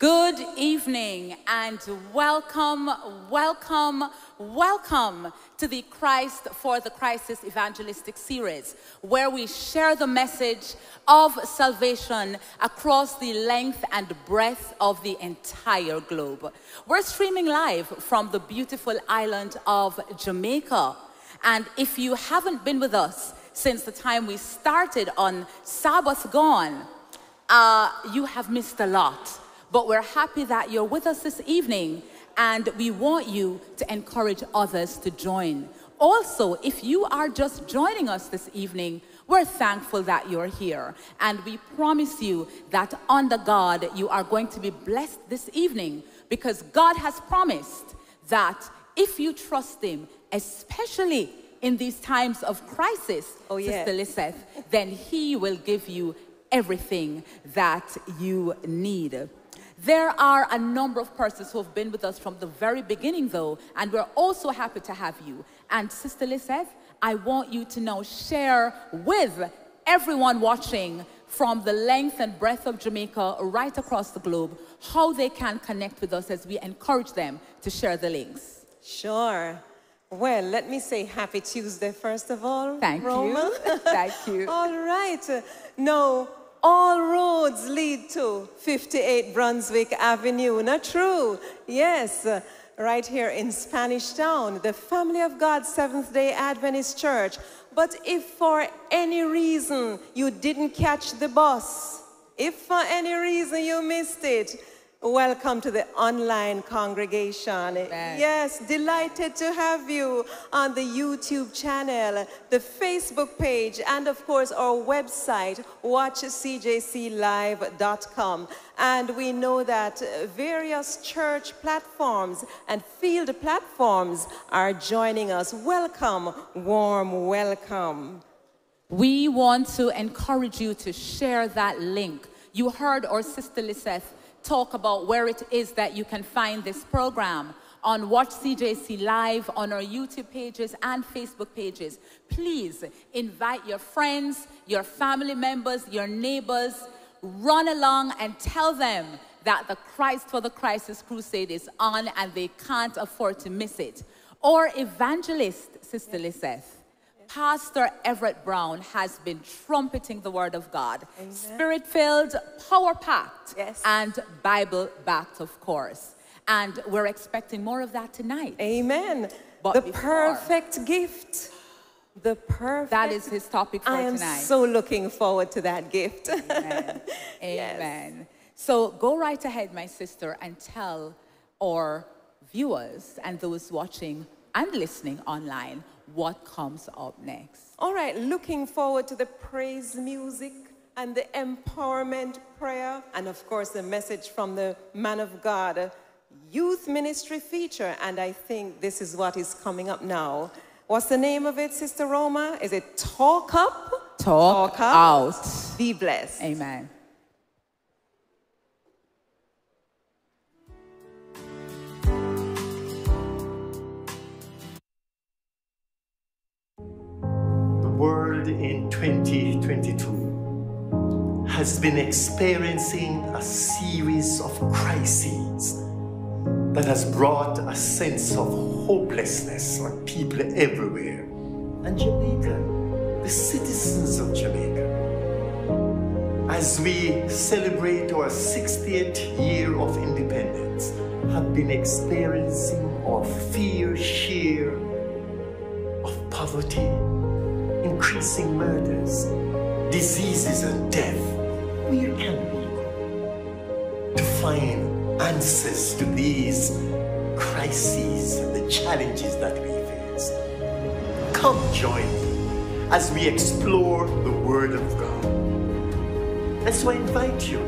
Good evening and welcome to the Christ for the Crisis evangelistic series, where we share the message of salvation across the length and breadth of the entire globe. We're streaming live from the beautiful island of Jamaica. And if you haven't been with us since the time we started on Sabbath Gone, you have missed a lot. But we're happy that you're with us this evening, and we want you to encourage others to join. Also, if you are just joining us this evening, we're thankful that you're here, and we promise you that under God, you are going to be blessed this evening, because God has promised that if you trust Him, especially in these times of crisis, Sister Lisette, then He will give you everything that you need. There are a number of persons who have been with us from the very beginning, though, and we're also happy to have you. And Sister Lisette, I want you to now share with everyone watching from the length and breadth of Jamaica right across the globe how they can connect with us as we encourage them to share the links. Sure. Well, let me say happy Tuesday, first of all. Thank Roma. You. Thank you. All right. No. All roads lead to 58 Brunswick Avenue. Not true? Yes, right here in Spanish Town, the Family of God Seventh-day Adventist Church. But if for any reason you didn't catch the bus, if for any reason you missed it, welcome to the online congregation. Amen. Yes, delighted to have you on the YouTube channel, the Facebook page, and of course our website, watchcjclive.com. And we know that various church platforms and field platforms are joining us. Welcome, warm welcome. We want to encourage you to share that link. You heard our Sister Lisette talk about where it is that you can find this program on Watch CJC Live, on our YouTube pages and Facebook pages. Please invite your friends, your family members, your neighbors. Run along and tell them that the Christ for the Crisis crusade is on and they can't afford to miss it. Our evangelist, Sister Lisette, Pastor Everett Brown, has been trumpeting the word of God. Spirit-filled, power-packed, and Bible-backed, of course. And we're expecting more of that tonight. Amen. But the perfect gift. The perfect. That is his topic for tonight. I am so looking forward to that gift. Amen. Amen. Yes. So go right ahead, my sister, and tell our viewers and those watching and listening online what comes up next. All right, looking forward to the praise music and the empowerment prayer, and of course the message from the man of God, youth ministry feature, and I think this is what is coming up now. What's the name of it, Sister Roma? Is it Talk Up? Talk Out. Be blessed. Amen. World in 2022 has been experiencing a series of crises that has brought a sense of hopelessness on people everywhere. And Jamaica, the citizens of Jamaica, as we celebrate our 60th year of independence, have been experiencing our fair share of poverty, increasing murders, diseases, and death. Where can we go to find answers to these crises and the challenges that we face? Come join me as we explore the Word of God. And so I invite you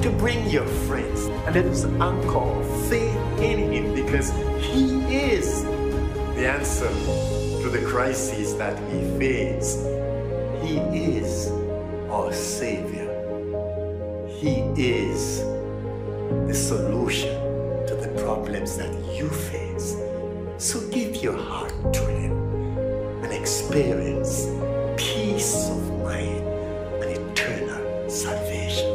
to bring your friends and let us anchor our faith in Him, because He is the answer to the crises that we face. He is our Savior. He is the solution to the problems that you face. So give your heart to Him and experience peace of mind and eternal salvation.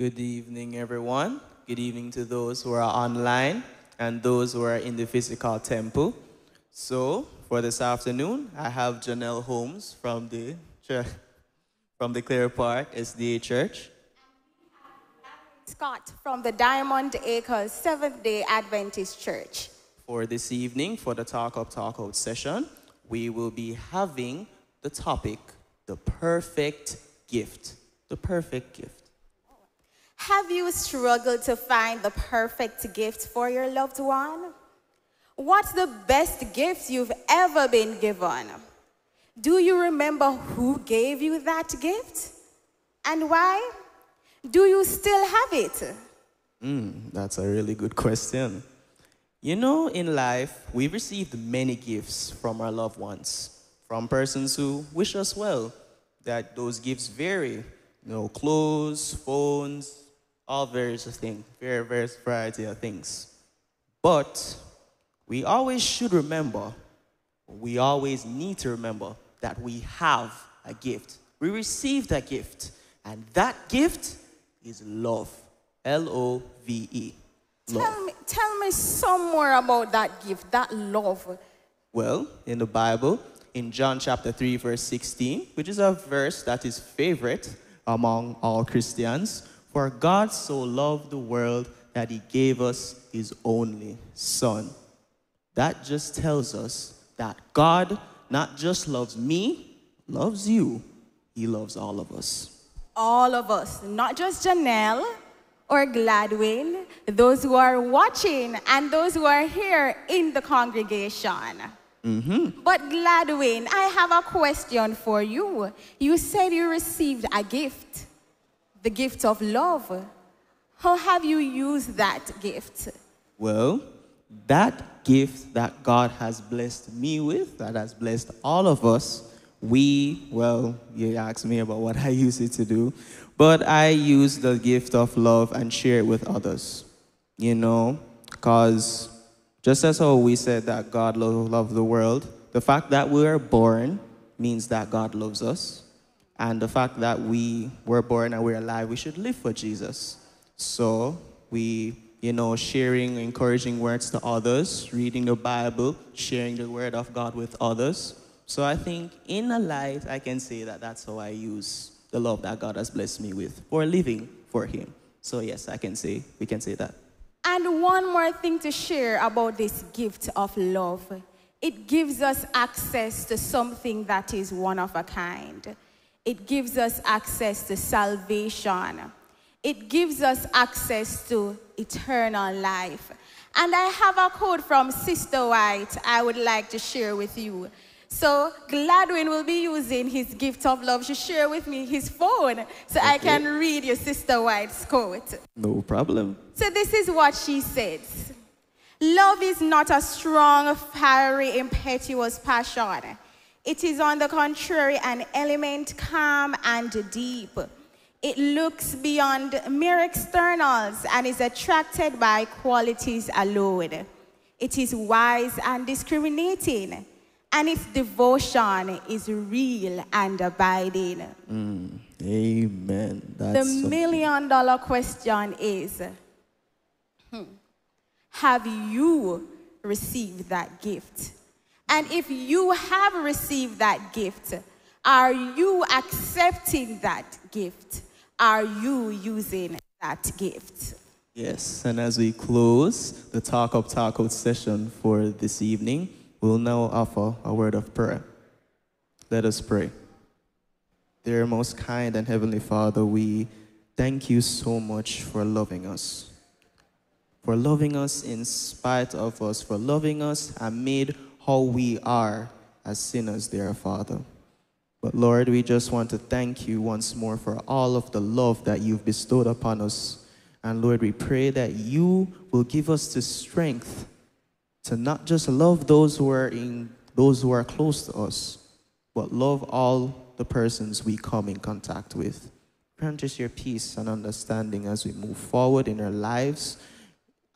Good evening, everyone. Good evening to those who are online and those who are in the physical temple. So, for this afternoon, I have Janelle Holmes from the Clare Park SDA Church. Scott from the Diamond Acres Seventh-day Adventist Church. For this evening, for the Talk Up, Talk Out session, we will be having the topic, the perfect gift. The perfect gift. Have you struggled to find the perfect gift for your loved one? What's the best gift you've ever been given? Do you remember who gave you that gift? And why? Do you still have it? That's a really good question. You know, in life, we've received many gifts from our loved ones, from persons who wish us well, that those gifts vary. You know, clothes, phones, all various things, very various variety of things. But we always should remember, we always need to remember that we have a gift. We received a gift, and that gift is love. L-O-V-E. Love. Tell me some more about that gift, that love. Well, in the Bible, in John chapter 3, verse 16, which is a verse that is favorite among all Christians, for God so loved the world that he gave us his only son. That just tells us that God not just loves me, loves you. He loves all of us. All of us, not just Janelle or Gladwin, those who are watching and those who are here in the congregation. But Gladwin, I have a question for you. You said you received a gift. The gift of love. How have you used that gift? Well, that gift that God has blessed me with, that has blessed all of us, you asked me about what I use it to do, but I use the gift of love and share it with others. You know, because just as how we said that God loved the world, the fact that we are born means that God loves us. And the fact that we were born and we're alive, we should live for Jesus. So we, you know, sharing encouraging words to others, reading the Bible, sharing the word of God with others. So I think in a life, I can say that that's how I use the love that God has blessed me with for living for him. So yes, we can say that. And one more thing to share about this gift of love. It gives us access to something that is one of a kind. It gives us access to salvation. It gives us access to eternal life. And I have a quote from Sister White I would like to share with you. So Gladwin will be using his gift of love to share with me his phone so I can read your Sister White's quote. No problem. So this is what she says. Love is not a strong, fiery, impetuous passion. It is, on the contrary, an element calm and deep. It looks beyond mere externals and is attracted by qualities alone. It is wise and discriminating, and its devotion is real and abiding. Amen. That's the million-dollar question is, have you received that gift? And if you have received that gift, are you accepting that gift? Are you using that gift? Yes, and as we close the Talk Up, Talk Out session for this evening, we'll now offer a word of prayer. Let us pray. Dear most kind and heavenly Father, we thank you so much for loving us. For loving us in spite of us, for loving us amid how we are as sinners, dear Father. But Lord, we just want to thank you once more for all of the love that you've bestowed upon us. And Lord, we pray that you will give us the strength to not just love those who are close to us, but love all the persons we come in contact with. Grant us your peace and understanding as we move forward in our lives,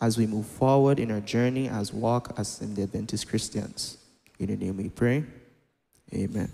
as we move forward in our journey, as in the Adventist Christians. In your name we pray. Amen.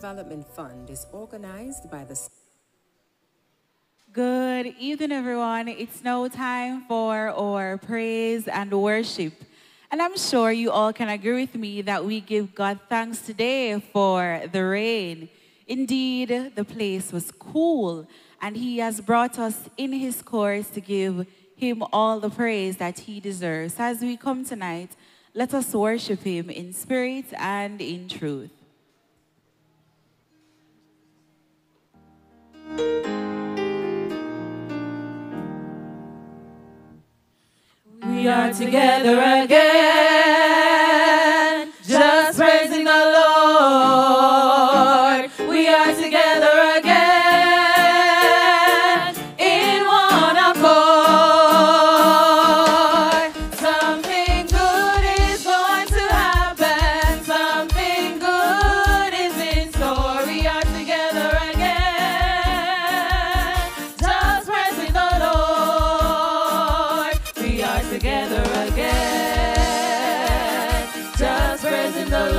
Development Fund is organized by the... Good evening, everyone. It's now time for our praise and worship. And I'm sure you all can agree with me that we give God thanks today for the rain. Indeed, the place was cool, and he has brought us in his course to give him all the praise that he deserves. As we come tonight, let us worship him in spirit and in truth. We are together again, just praising the Lord. We are together again, in one accord. Something good is going to happen, something good is in store. We are together again, just praising the Lord.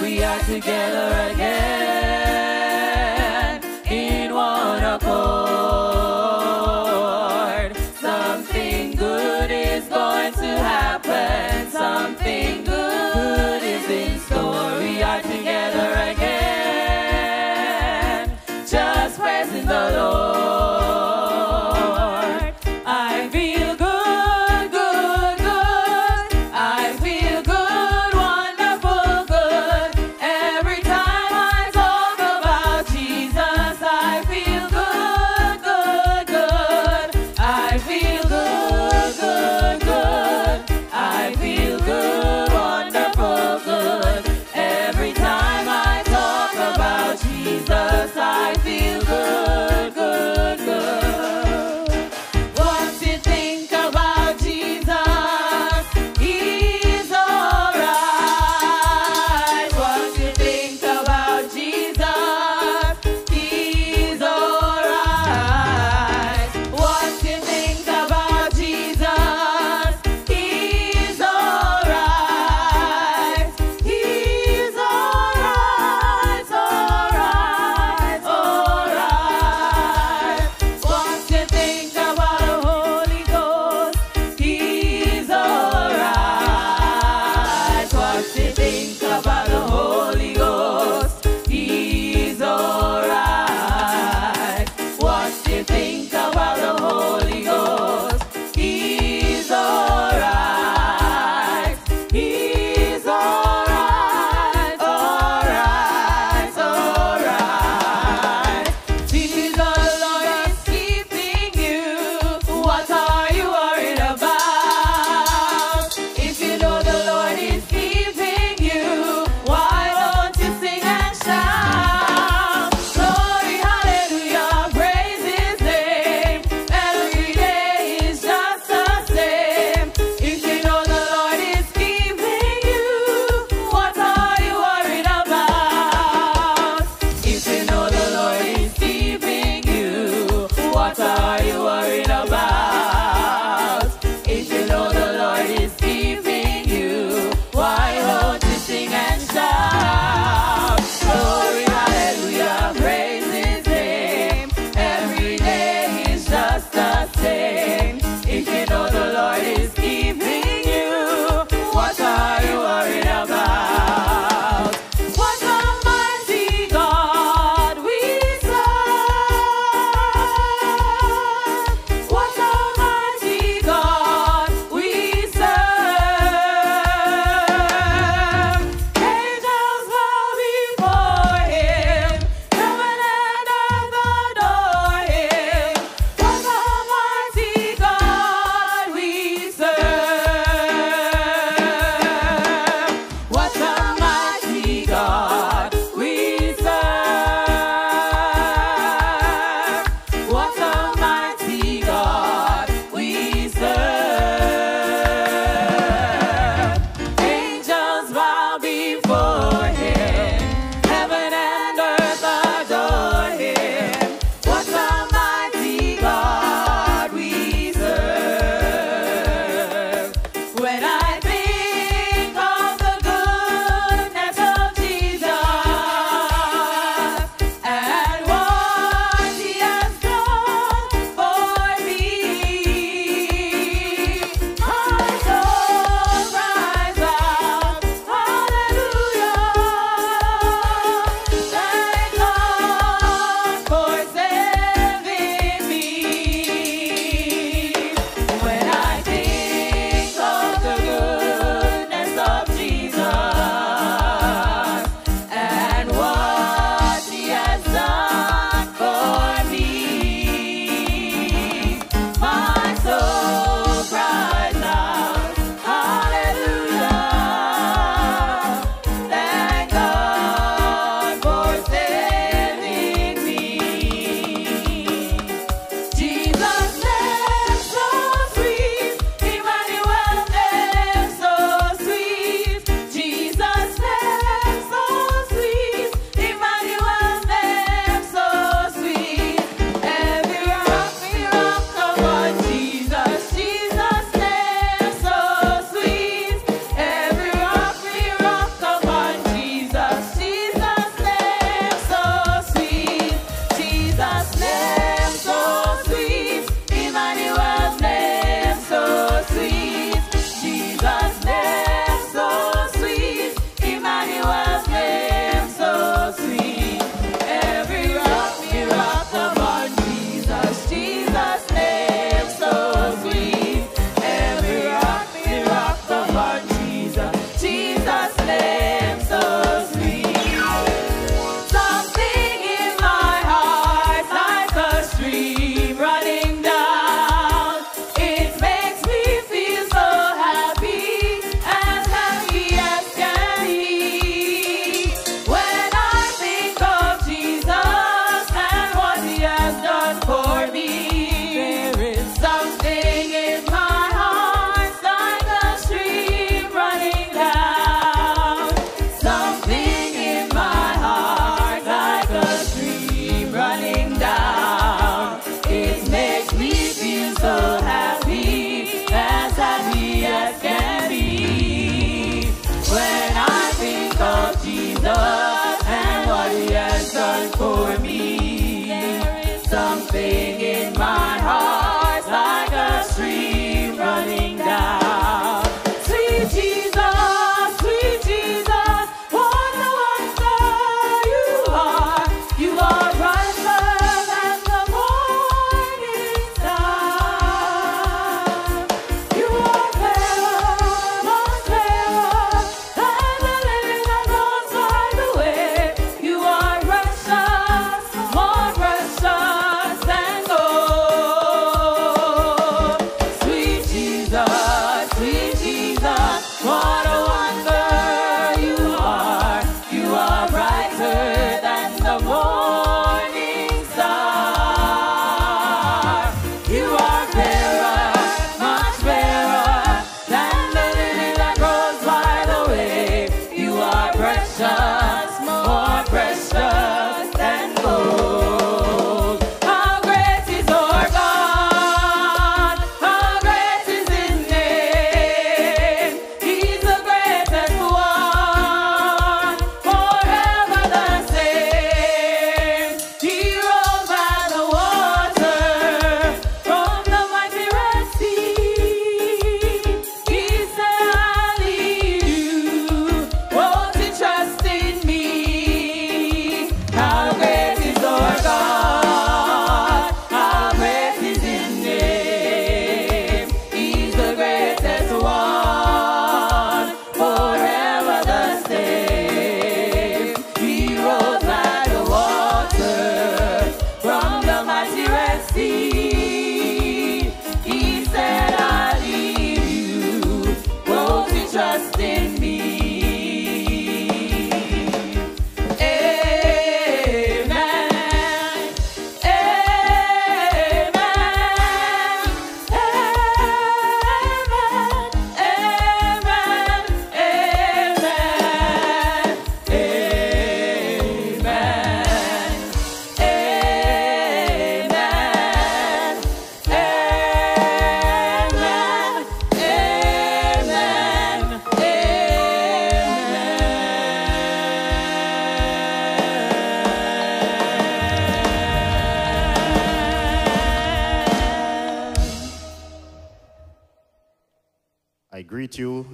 We are together again, just praising the Lord. We are together again, in one accord. Something good is going to happen, something good is in store. We are together again, just praising the Lord. I feel good, good, good. I feel good, wonderful, good. Every time I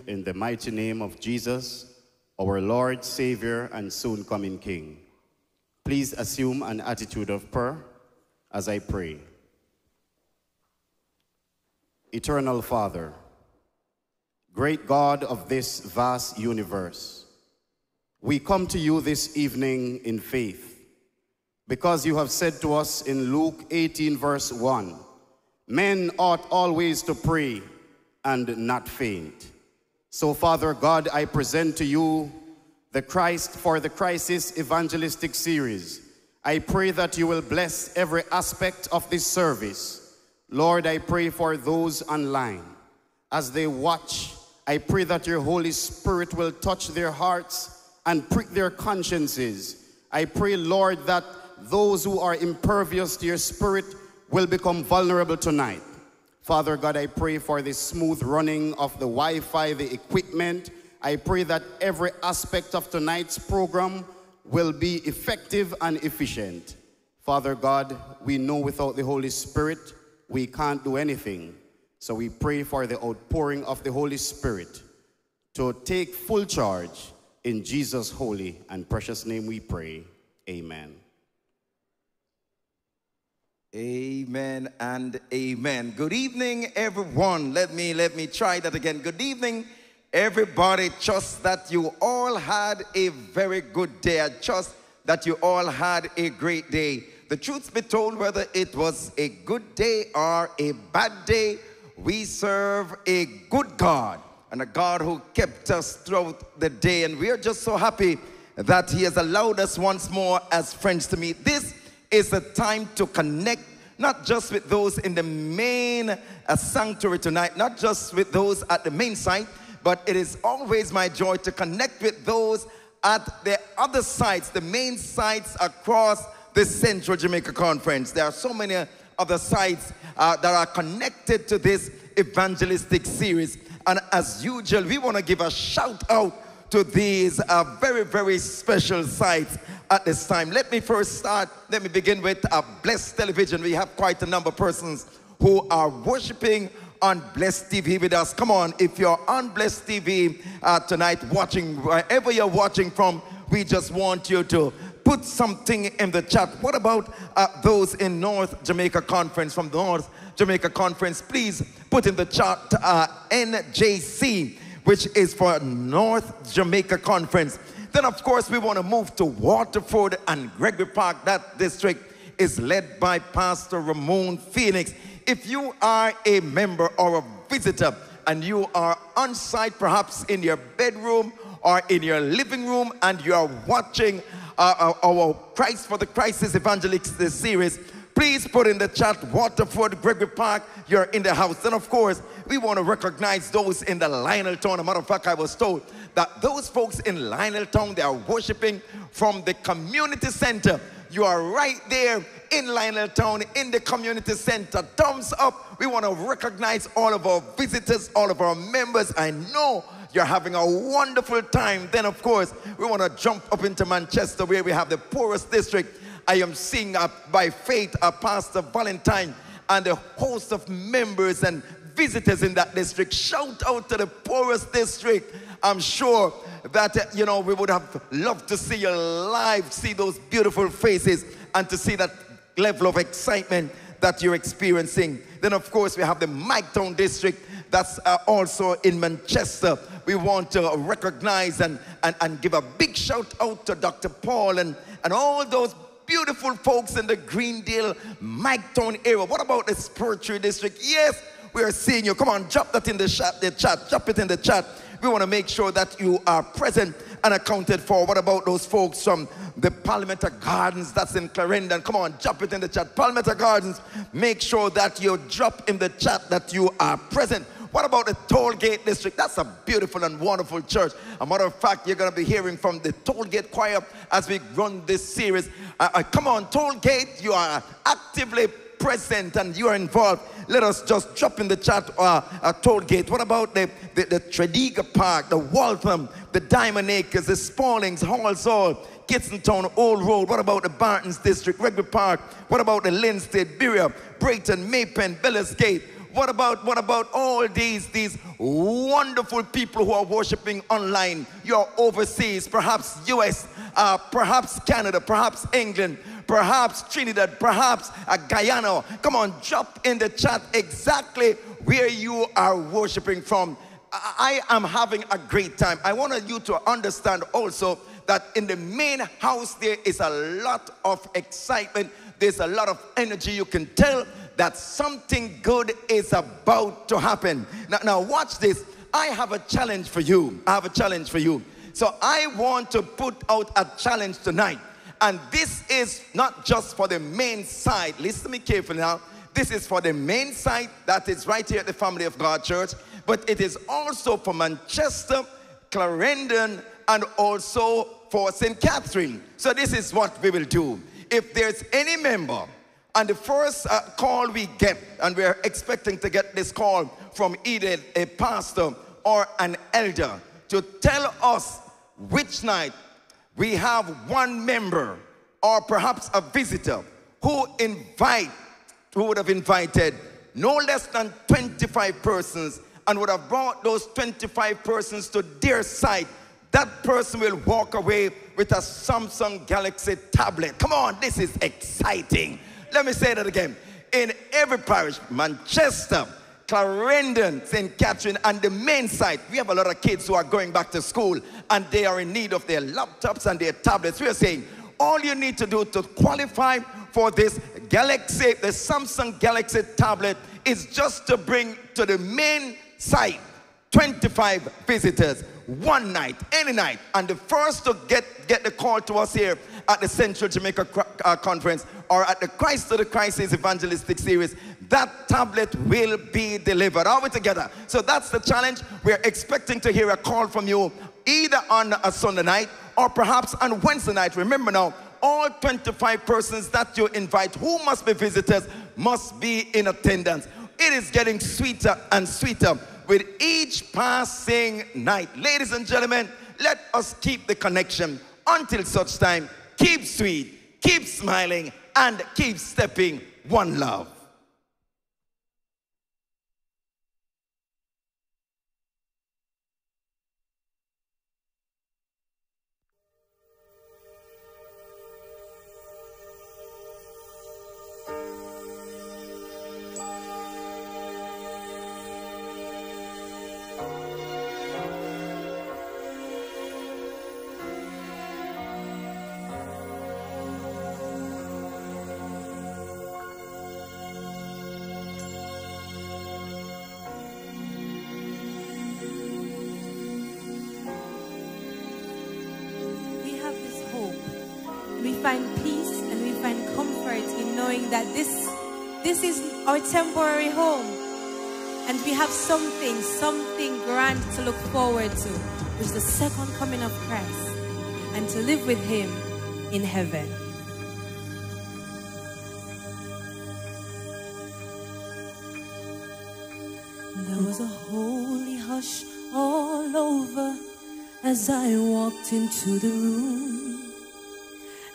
In the name of Jesus, our Lord, Savior, and soon-coming King. Please assume an attitude of prayer as I pray. Eternal Father, great God of this vast universe, we come to you this evening in faith, because you have said to us in Luke 18, verse 1, men ought always to pray and not faint. So, Father God, I present to you the Christ for the Crisis evangelistic series. I pray that you will bless every aspect of this service. Lord, I pray for those online. As they watch, I pray that your Holy Spirit will touch their hearts and prick their consciences. I pray, Lord, that those who are impervious to your Spirit will become vulnerable tonight. Father God, I pray for the smooth running of the Wi-Fi, the equipment. I pray that every aspect of tonight's program will be effective and efficient. Father God, we know without the Holy Spirit, we can't do anything. So we pray for the outpouring of the Holy Spirit to take full charge. In Jesus' holy and precious name we pray. Amen. Amen and amen. Good evening, everyone. Let me try that again. Good evening, everybody. Trust that you all had a very good day. I trust that you all had a great day. The truth be told, whether it was a good day or a bad day, we serve a good God and a God who kept us throughout the day. And we are just so happy that he has allowed us once more as friends to meet. This is a time to connect, not just with those in the main sanctuary tonight, not just with those at the main site, but it is always my joy to connect with those at the other sites, the main sites across the Central Jamaica Conference. There are so many other sites that are connected to this evangelistic series. And as usual, we want to give a shout out to these very, very special sites at this time. Let me begin with Bless Television. We have quite a number of persons who are worshiping on Bless TV with us. Come on, if you're on Bless TV tonight, watching wherever you're watching from, we just want you to put something in the chat. What about those in North Jamaica Conference, from the North Jamaica Conference? Please put in the chat NJC, which is for North Jamaica Conference. Then, of course, we want to move to Waterford and Gregory Park. That district is led by Pastor Ramon Phoenix. If you are a member or a visitor and you are on site, perhaps in your bedroom or in your living room, and you are watching our Christ for the Crisis Evangelist series, please put in the chat Waterford, Gregory Park, you're in the house. And of course, we want to recognize those in the Lionel Town. As a matter of fact, I was told that those folks in Lionel Town, they are worshiping from the community center. You are right there in Lionel Town, in the community center. Thumbs up. We want to recognize all of our visitors, all of our members. I know you're having a wonderful time. Then, of course, we want to jump up into Manchester, where we have the poorest district. I am seeing by faith Pastor Valentine and a host of members and visitors in that district. Shout out to the poorest district. I'm sure that, you know, we would have loved to see you live, see those beautiful faces, and to see that level of excitement that you're experiencing. Then, of course, we have the Mile Town district. That's also in Manchester. We want to recognize and give a big shout out to Dr. Paul and all those beautiful folks in the Greendale, Mile Town area. What about the Spur Tree District? Yes, we are seeing you. Come on, drop that in the chat. Drop it in the chat. We want to make sure that you are present and accounted for. What about those folks from the Palmetto Gardens that's in Clarendon? Come on, drop it in the chat. Palmetto Gardens, make sure that you drop in the chat that you are present. What about the Tollgate District? That's a beautiful and wonderful church. A matter of fact, you're going to be hearing from the Tollgate Choir as we run this series. Come on, Tollgate, you are actively present and you are involved. Let us just drop in the chat Tollgate. What about the Tredegar Park, the Waltham, the Diamond Acres, the Spallings, Hallsall, Kitson Town, Old Road? What about the Bartons District, Gregory Park? What about the Linstead, Birria, Brayton, Maypen, Bellisgate? What about all these wonderful people who are worshiping online? You're overseas, perhaps US, perhaps Canada, perhaps England, perhaps Trinidad, perhaps Guyana. Come on, drop in the chat exactly where you are worshiping from. I am having a great time. I wanted you to understand also that in the main house there is a lot of excitement. There's a lot of energy. You can tell that something good is about to happen. Now watch this. I have a challenge for you. So I want to put out a challenge tonight. And this is not just for the main side. Listen to me carefully now. This is for the main side that is right here at the Family of God Church. But it is also for Manchester, Clarendon, and also for St. Catherine. So this is what we will do. If there's any member, and the first call we get, and we're expecting to get this call from either a pastor or an elder to tell us which night we have one member or perhaps a visitor who would have invited no less than 25 persons and would have brought those 25 persons to their site, that person will walk away with a Samsung Galaxy tablet. Come on, this is exciting. Let me say that again. In every parish, Manchester, Clarendon, St. Catherine, and the main site, we have a lot of kids who are going back to school and they are in need of their laptops and their tablets. We are saying all you need to do to qualify for this Galaxy, the Samsung Galaxy tablet, is just to bring to the main site 25 visitors, one night, any night. And the first to get the call to us here at the Central Jamaica Conference or at the Christ for the Crisis Evangelistic Series, that tablet will be delivered. Are we together? So that's the challenge. We're expecting to hear a call from you either on a Sunday night or perhaps on Wednesday night. Remember now, all 25 persons that you invite who must be visitors must be in attendance. It is getting sweeter and sweeter with each passing night. Ladies and gentlemen, let us keep the connection. Until such time, keep sweet, keep smiling, and keep stepping one love. Temporary home, and we have something grand to look forward to, which is the second coming of Christ, and to live with him in heaven. There was a holy hush all over as I walked into the room,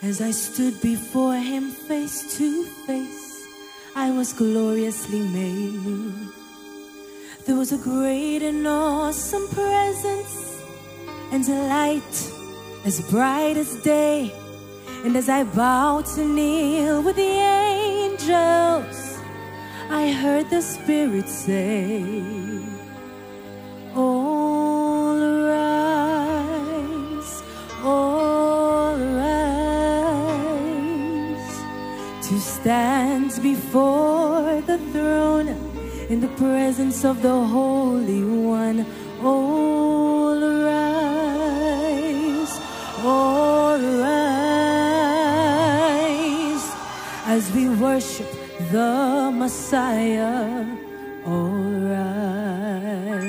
as I stood before him face to face. I was gloriously made new. There was a great and awesome presence and a light as bright as day. And as I bowed to kneel with the angels, I heard the Spirit say, all rise, all rise, to stand before the throne in the presence of the Holy One. Oh, as we worship the Messiah. All rise.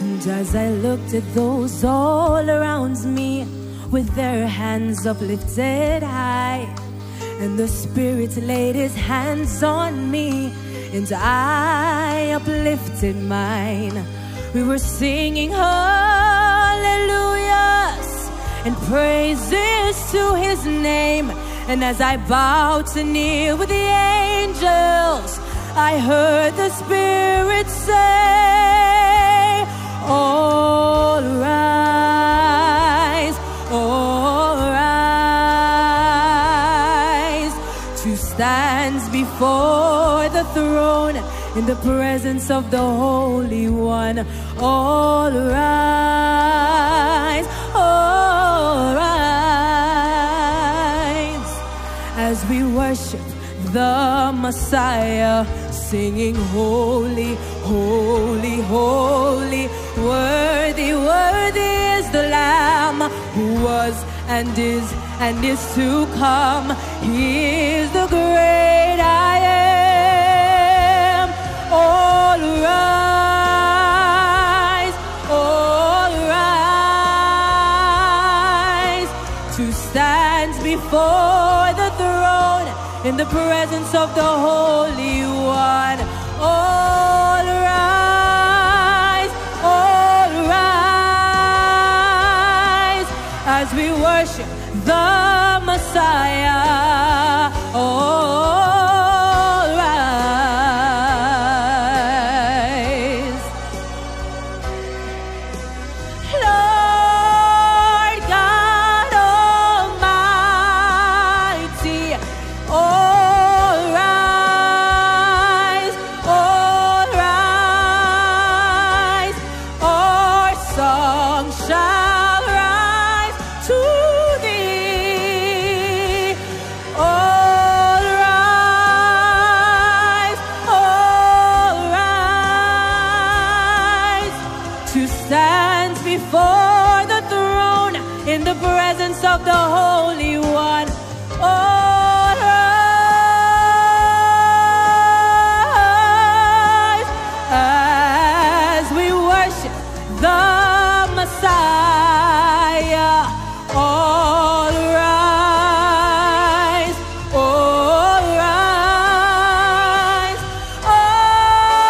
And as I looked at those all around me with their hands uplifted high, and the Spirit laid his hands on me, and I uplifted mine. We were singing hallelujahs and praises to his name. And as I bowed to kneel with the angels, I heard the Spirit say, all rise, all rise. To stand before the throne in the presence of the Holy One. All rise, all rise. As we worship the Messiah, singing holy, holy, holy. Worthy, worthy is the Lamb who was and is to come. He is the great I am. All rise, to stand before the throne in the presence of the Holy One. All rise, as we worship the Messiah. All rise. Of the Holy One. All rise as we worship the Messiah. All rise, all rise, all rise.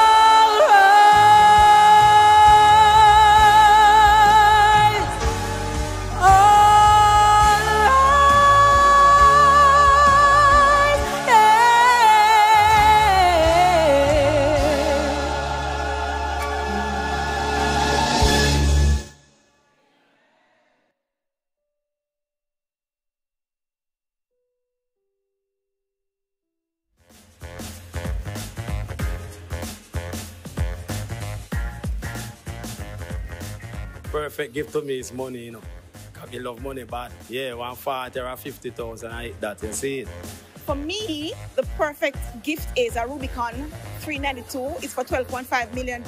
Perfect gift to me is money, you know. Because you love money, but yeah, 140 or 50,000, I hit that, you see it. For me, the perfect gift is a Rubicon 392. It's for $12.5 million.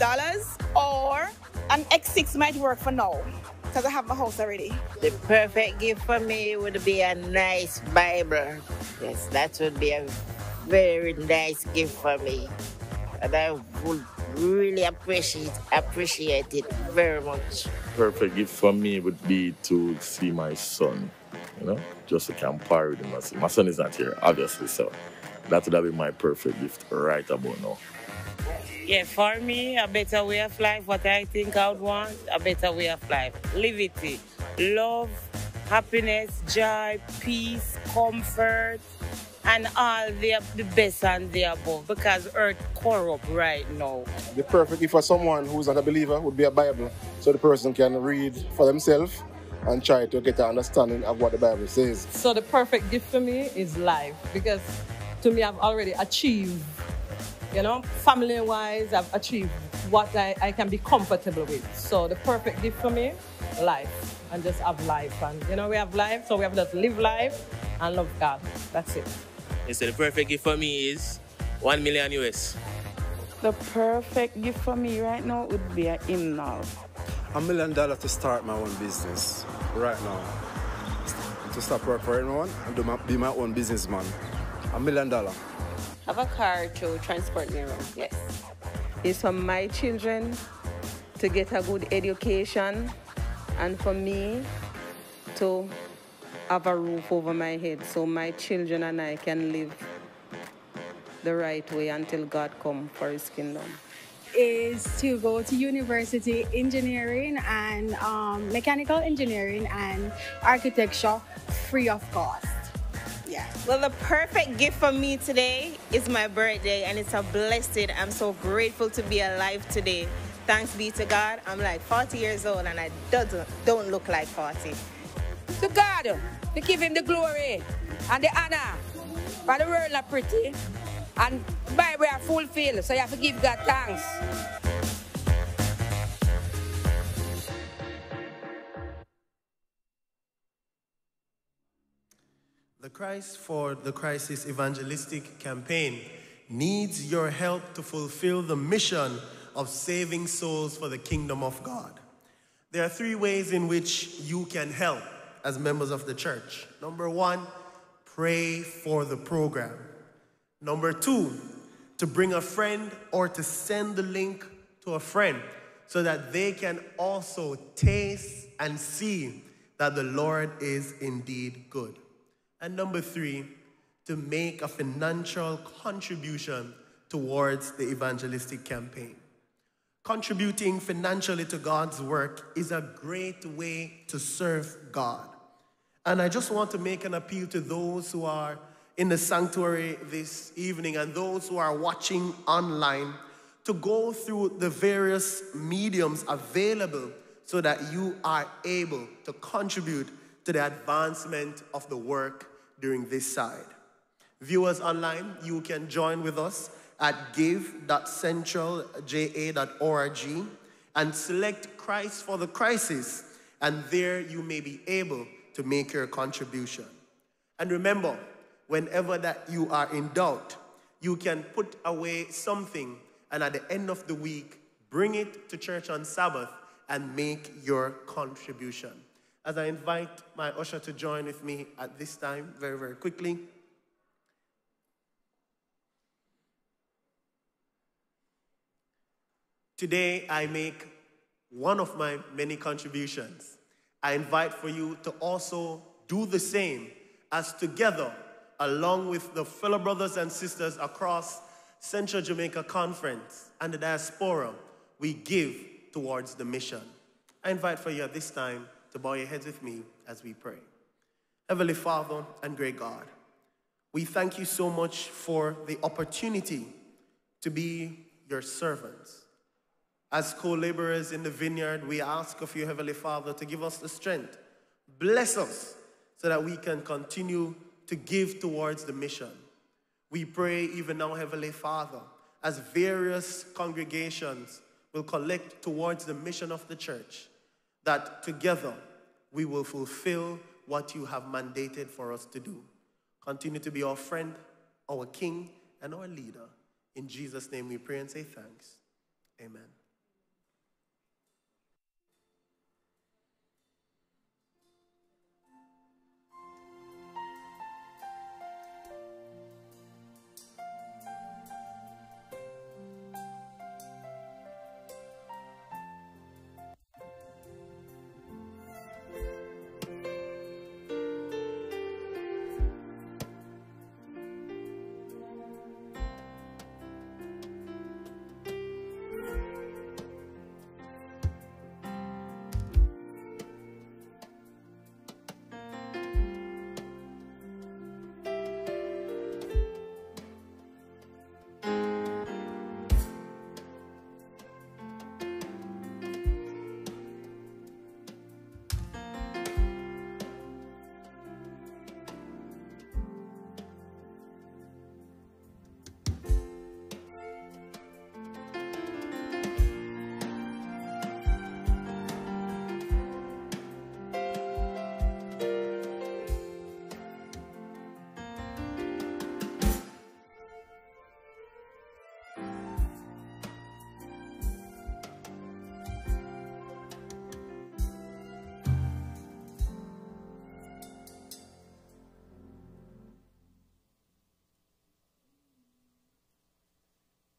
Or an X6 might work for now, because I have my house already. The perfect gift for me would be a nice Bible. Yes, that would be a very nice gift for me. And I would really appreciate it very much. Perfect gift for me would be to see my son, you know, just to compare with him. My son is not here, obviously, so that would have been my perfect gift right about now. Yeah, for me, a better way of life, what I think I would want, a better way of life. Liberty, love, happiness, joy, peace, comfort, and all the best and the above, because earth corrupt right now. The perfect gift for someone who's not a believer would be a Bible, so the person can read for themselves and try to get an understanding of what the Bible says. So the perfect gift for me is life, because to me I've already achieved, you know, family-wise, I've achieved what I can be comfortable with. So the perfect gift for me, life, and just have life. And you know, we have life, so we have to live life and love God. That's it. So the perfect gift for me is $1 million US. The perfect gift for me right now would be a hymnal. $1 million to start my own business right now. To stop work for anyone and be my own businessman. $1 million. Have a car to transport me around, yes. It's for my children to get a good education and for me to have a roof over my head so my children and I can live the right way until God comes for his kingdom. Is to go to university, engineering and mechanical engineering and architecture free of cost. Yeah. Well, the perfect gift for me today is my birthday, and it's a blessing. I'm so grateful to be alive today. Thanks be to God. I'm like 40 years old and I don't look like 40. To God, we give him the glory and the honor. For the world not pretty. And by we are fulfilled, so you have to give God thanks. The Christ for the Crisis evangelistic campaign needs your help to fulfill the mission of saving souls for the kingdom of God. There are three ways in which you can help as members of the church. Number one, pray for the program. Number two, to bring a friend or to send the link to a friend so that they can also taste and see that the Lord is indeed good. And number three, to make a financial contribution towards the evangelistic campaign. Contributing financially to God's work is a great way to serve God. And I just want to make an appeal to those who are in the sanctuary this evening and those who are watching online to go through the various mediums available so that you are able to contribute to the advancement of the work during this side. Viewers online, you can join with us at give.centralja.org and select Christ for the Crisis, and there you may be able to make your contribution. And remember, whenever that you are in doubt, you can put away something and at the end of the week, bring it to church on Sabbath and make your contribution. As I invite my usher to join with me at this time, very, very quickly. Today, I make one of my many contributions. I invite for you to also do the same as together, along with the fellow brothers and sisters across Central Jamaica Conference and the diaspora, we give towards the mission. I invite for you at this time to bow your heads with me as we pray. Heavenly Father and great God, we thank you so much for the opportunity to be your servants. As co-laborers in the vineyard, we ask of you, Heavenly Father, to give us the strength. Bless us so that we can continue to give towards the mission. We pray even now, Heavenly Father, as various congregations will collect towards the mission of the church, that together we will fulfill what you have mandated for us to do. Continue to be our friend, our king, and our leader. In Jesus' name we pray and say thanks. Amen.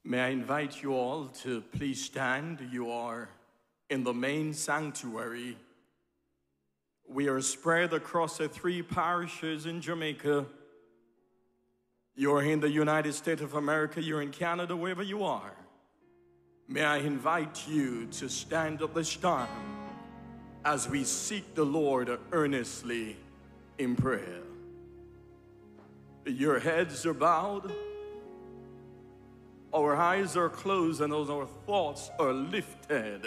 May I invite you all to please stand. You are in the main sanctuary. We are spread across the three parishes in Jamaica. You're in the United States of America, you're in Canada, wherever you are. May I invite you to stand at this time as we seek the Lord earnestly in prayer. Your heads are bowed, our eyes are closed, and our thoughts are lifted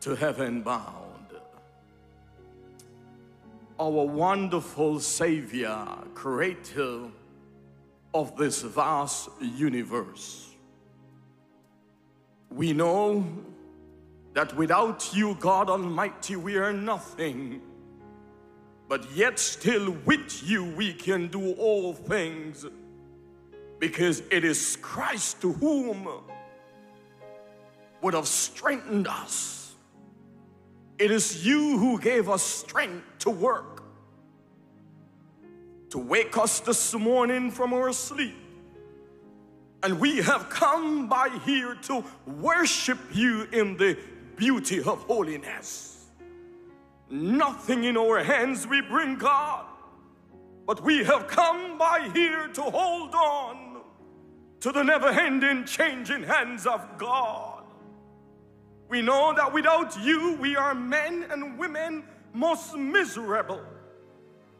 to heaven bound. Our wonderful Savior, creator of this vast universe. We know that without you, God Almighty, we are nothing, but yet still with you we can do all things, because it is Christ to whom would have strengthened us. It is you who gave us strength to work, to wake us this morning from our sleep. And we have come by here to worship you in the beauty of holiness. Nothing in our hands we bring, God, but we have come by here to hold on to the never-ending, changing hands of God. We know that without you, we are men and women most miserable.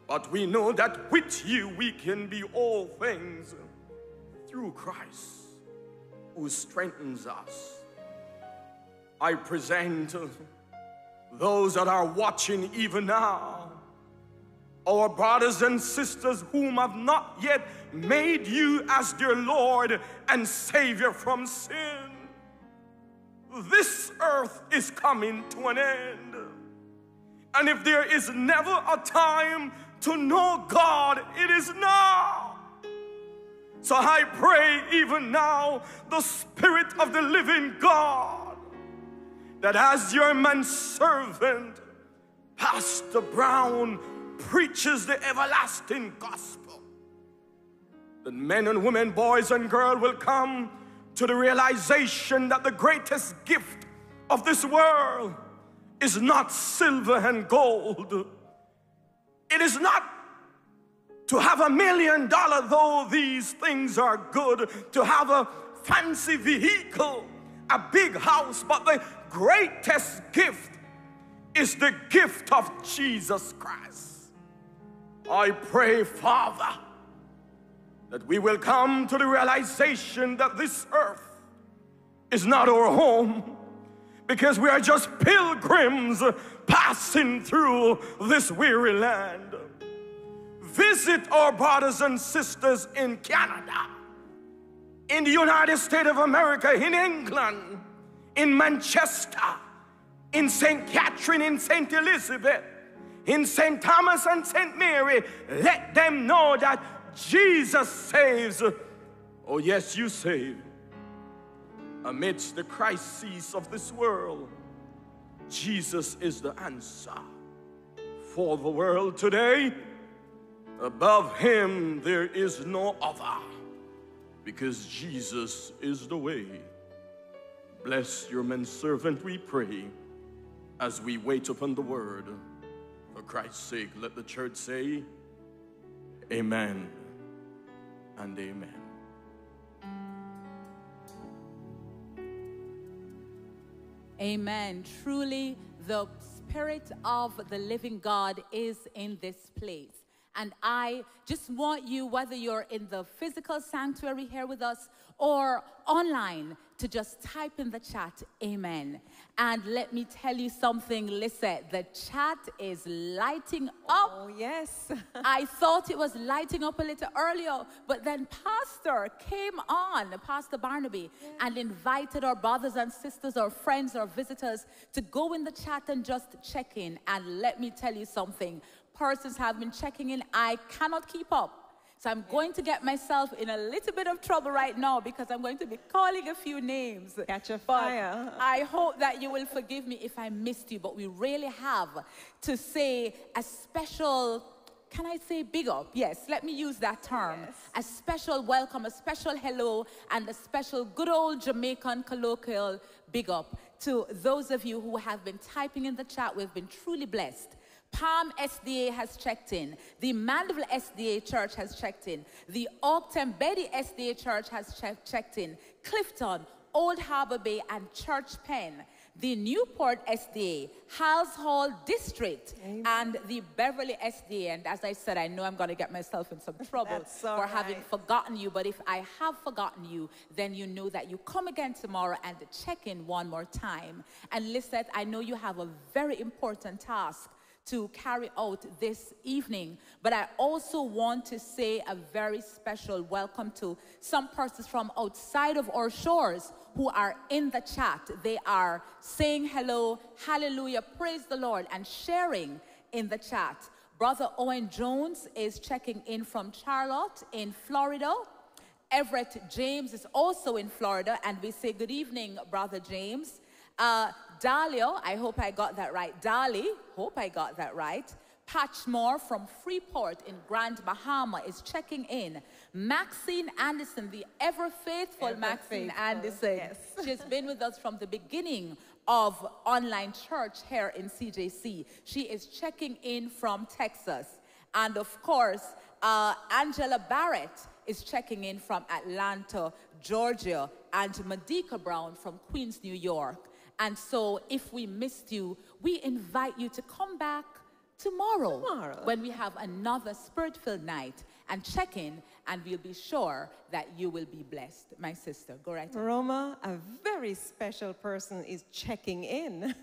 But we know that with you, we can be all things through Christ, who strengthens us. I present those that are watching even now, our brothers and sisters whom have not yet made you as their Lord and Savior from sin. This earth is coming to an end. And if there is never a time to know God, it is now. So I pray even now, the Spirit of the living God, that as your manservant, Pastor Brown, preaches the everlasting gospel, that men and women, boys and girls will come to the realization that the greatest gift of this world is not silver and gold. It is not to have $1 million, though these things are good, to have a fancy vehicle, a big house, but the greatest gift is the gift of Jesus Christ. I pray, Father, that we will come to the realization that this earth is not our home, because we are just pilgrims passing through this weary land. Visit our brothers and sisters in Canada, in the United States of America, in England, in Manchester, in St. Catherine, in St. Elizabeth, in St. Thomas and St. Mary. Let them know that Jesus saves. Oh yes, you save. Amidst the crises of this world, Jesus is the answer for the world today. Above him there is no other, because Jesus is the way. Bless your manservant, we pray, as we wait upon the word. For Christ's sake, let the church say, Amen. And amen. Amen. Truly, the Spirit of the living God is in this place. And I just want you, whether you're in the physical sanctuary here with us or online, to just type in the chat, amen. And let me tell you something, Lisette, the chat is lighting up. Oh, yes. I thought it was lighting up a little earlier, but then Pastor came on, Pastor Barnaby, yes, and invited our brothers and sisters or friends or visitors to go in the chat and just check in. And let me tell you something, persons have been checking in. I cannot keep up. So I'm going to get myself in a little bit of trouble right now, because I'm going to be calling a few names. Catch a fire. But I hope that you will forgive me if I missed you, but we really have to say a special can I say big up? Yes, let me use that term. Yes. A special welcome, a special hello, and a special good old Jamaican colloquial big up to those of you who have been typing in the chat. We've been truly blessed. Palm SDA has checked in. The Mandeville SDA Church has checked in. The Oakton Betty SDA Church has checked in. Clifton, Old Harbor Bay, and Church Penn. The Newport SDA, Halls Hall District, amen, and the Beverly SDA. And as I said, I know I'm going to get myself in some trouble for having forgotten you. But if I have forgotten you, then you know that you come again tomorrow and check in one more time. And Lisette, I know you have a very important task to carry out this evening. But I also want to say a very special welcome to some persons from outside of our shores who are in the chat. They are saying hello, hallelujah, praise the Lord, and sharing in the chat. Brother Owen Jones is checking in from Charlotte in Florida. Everett James is also in Florida, and we say good evening, Brother James. Dahlia, I hope I got that right. Dahlia, hope I got that right. Patchmore from Freeport in Grand Bahama is checking in. Maxine Anderson, the ever-faithful Maxine Anderson. Yes. She's been with us from the beginning of online church here in CJC. She is checking in from Texas. And of course, Angela Barrett is checking in from Atlanta, Georgia, and Madika Brown from Queens, New York. And so if we missed you, we invite you to come back tomorrow when we have another Spirit-filled night and check in, and we'll be sure that you will be blessed. My sister, go right on. Roma, a very special person is checking in.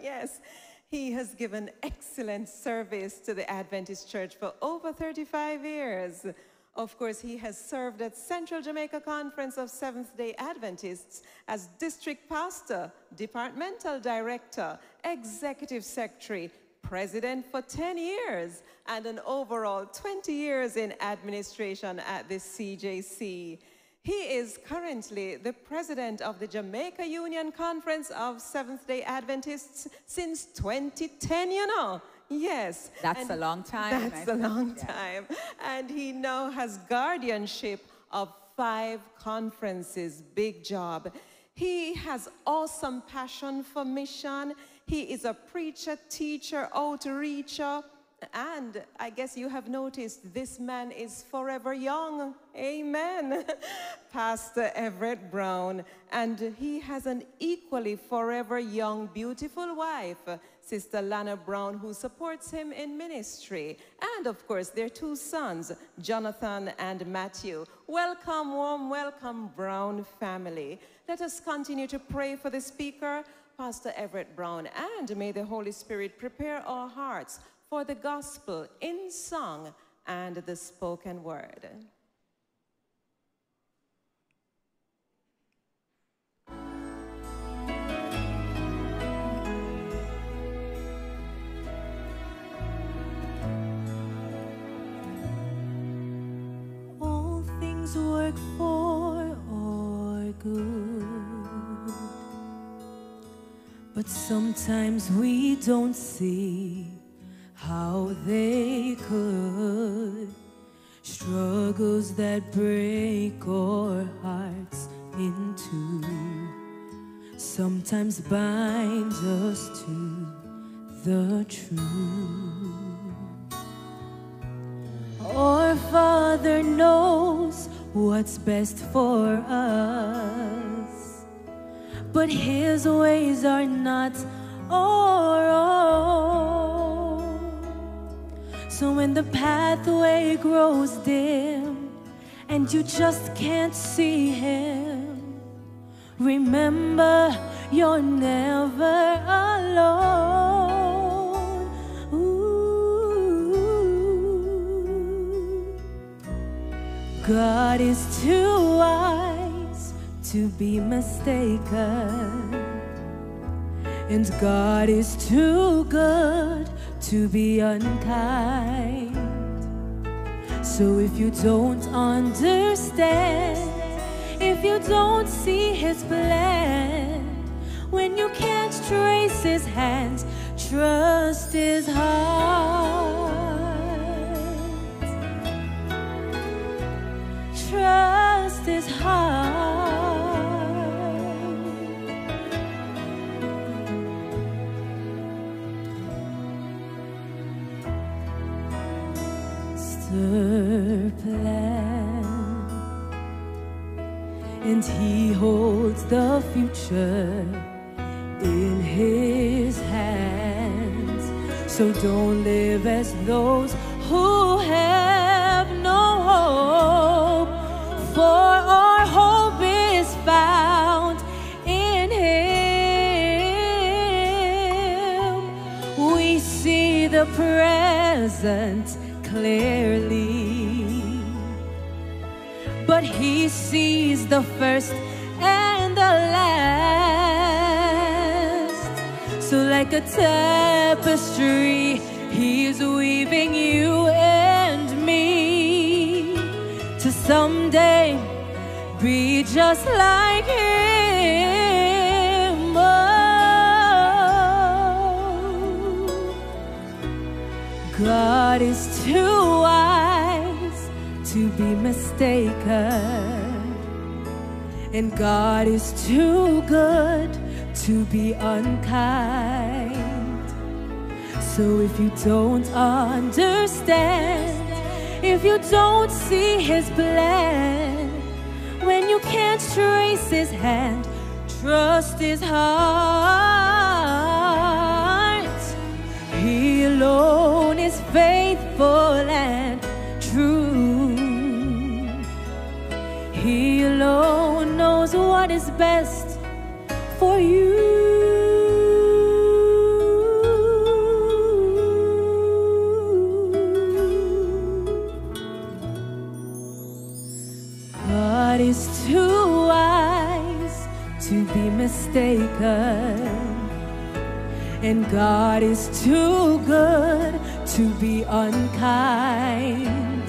Yes, he has given excellent service to the Adventist Church for over 35 years. Of course, he has served at Central Jamaica Conference of Seventh-day Adventists as district pastor, departmental director, executive secretary, president for 10 years, and an overall 20 years in administration at the CJC. He is currently the president of the Jamaica Union Conference of Seventh-day Adventists since 2010, you know. Yes. That's a long time. That's a long time. And he now has guardianship of 5 conferences. Big job. He has awesome passion for mission. He is a preacher, teacher, outreacher. And I guess you have noticed this man is forever young. Amen. Pastor Everett Brown. And he has an equally forever young, beautiful wife, Sister Lana Brown, who supports him in ministry. And of course, their 2 sons, Jonathan and Matthew. Welcome, warm welcome, Brown family. Let us continue to pray for the speaker, Pastor Everett Brown, and may the Holy Spirit prepare our hearts for the gospel in song and the spoken word. All things work for our good, but sometimes we don't see how they could. Struggles that break our hearts in two sometimes bind us to the truth. Our Father knows what's best for us, but His ways are not our own. So when the pathway grows dim and you just can't see Him, remember you're never alone. Ooh. God is too wise to be mistaken, and God is too good to be unkind. So if you don't understand, if you don't see His plan, when you can't trace His hands, trust His heart. trust is hard. Sir plan, and he holds the future in his hands. So don't live as those who have no hope, for our hope is found in Him. We see the present clearly, but He sees the first and the last. So like a tapestry, He's weaving you and me to someday be just like Him. Oh, God is too wise to be mistaken, and God is too good to be unkind. So if you don't understand, if you don't see His plan, when you can't trace His hand, trust His heart. He alone is faithful and true. He alone knows what is best for you. Is too wise to be mistaken, and God is too good to be unkind.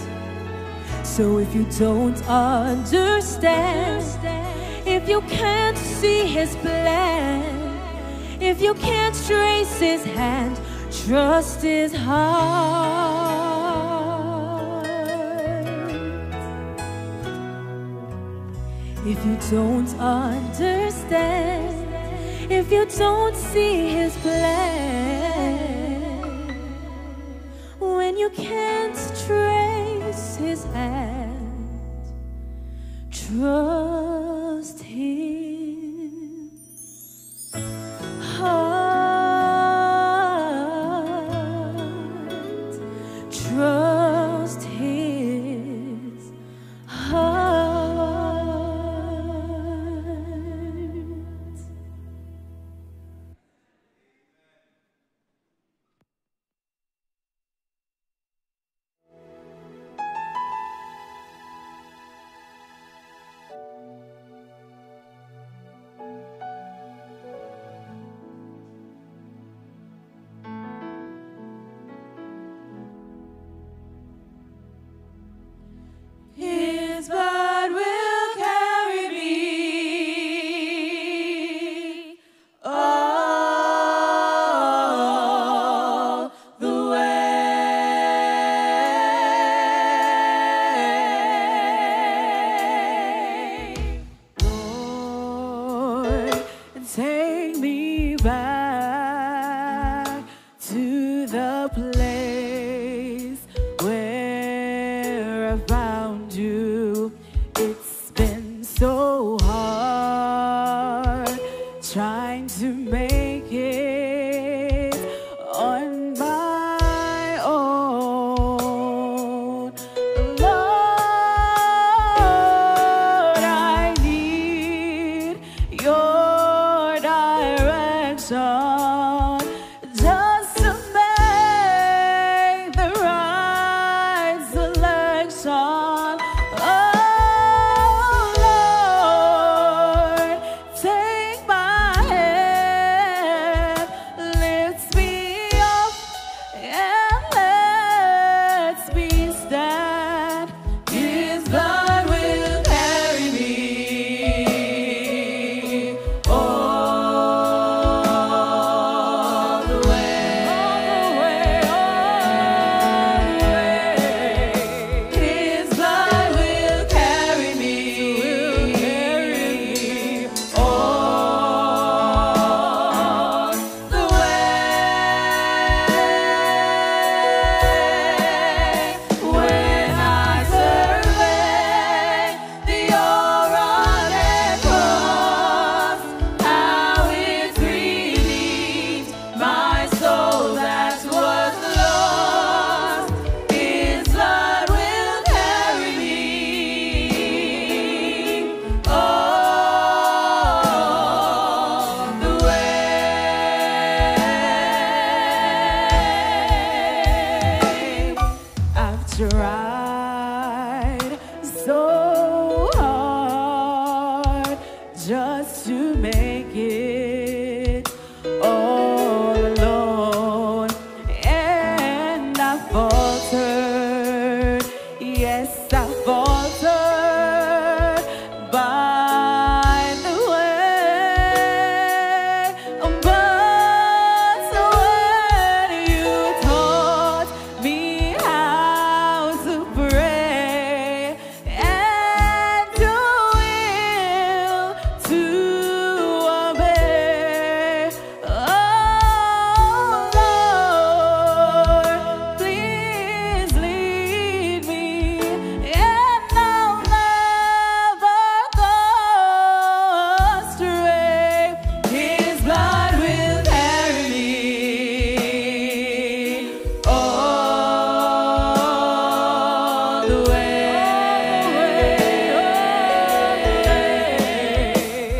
So if you don't understand, if you can't see His plan, if you can't trace His hand, trust His heart. If you don't understand, if you don't see His plan, when you can't trace His hand, trust Him. just to make it all alone. And I faltered, yes, I faltered by the way. But when you taught me how to pray and to will to obey, oh Lord, please lead me, and I'll never go astray. His blood will carry me all the way. His blood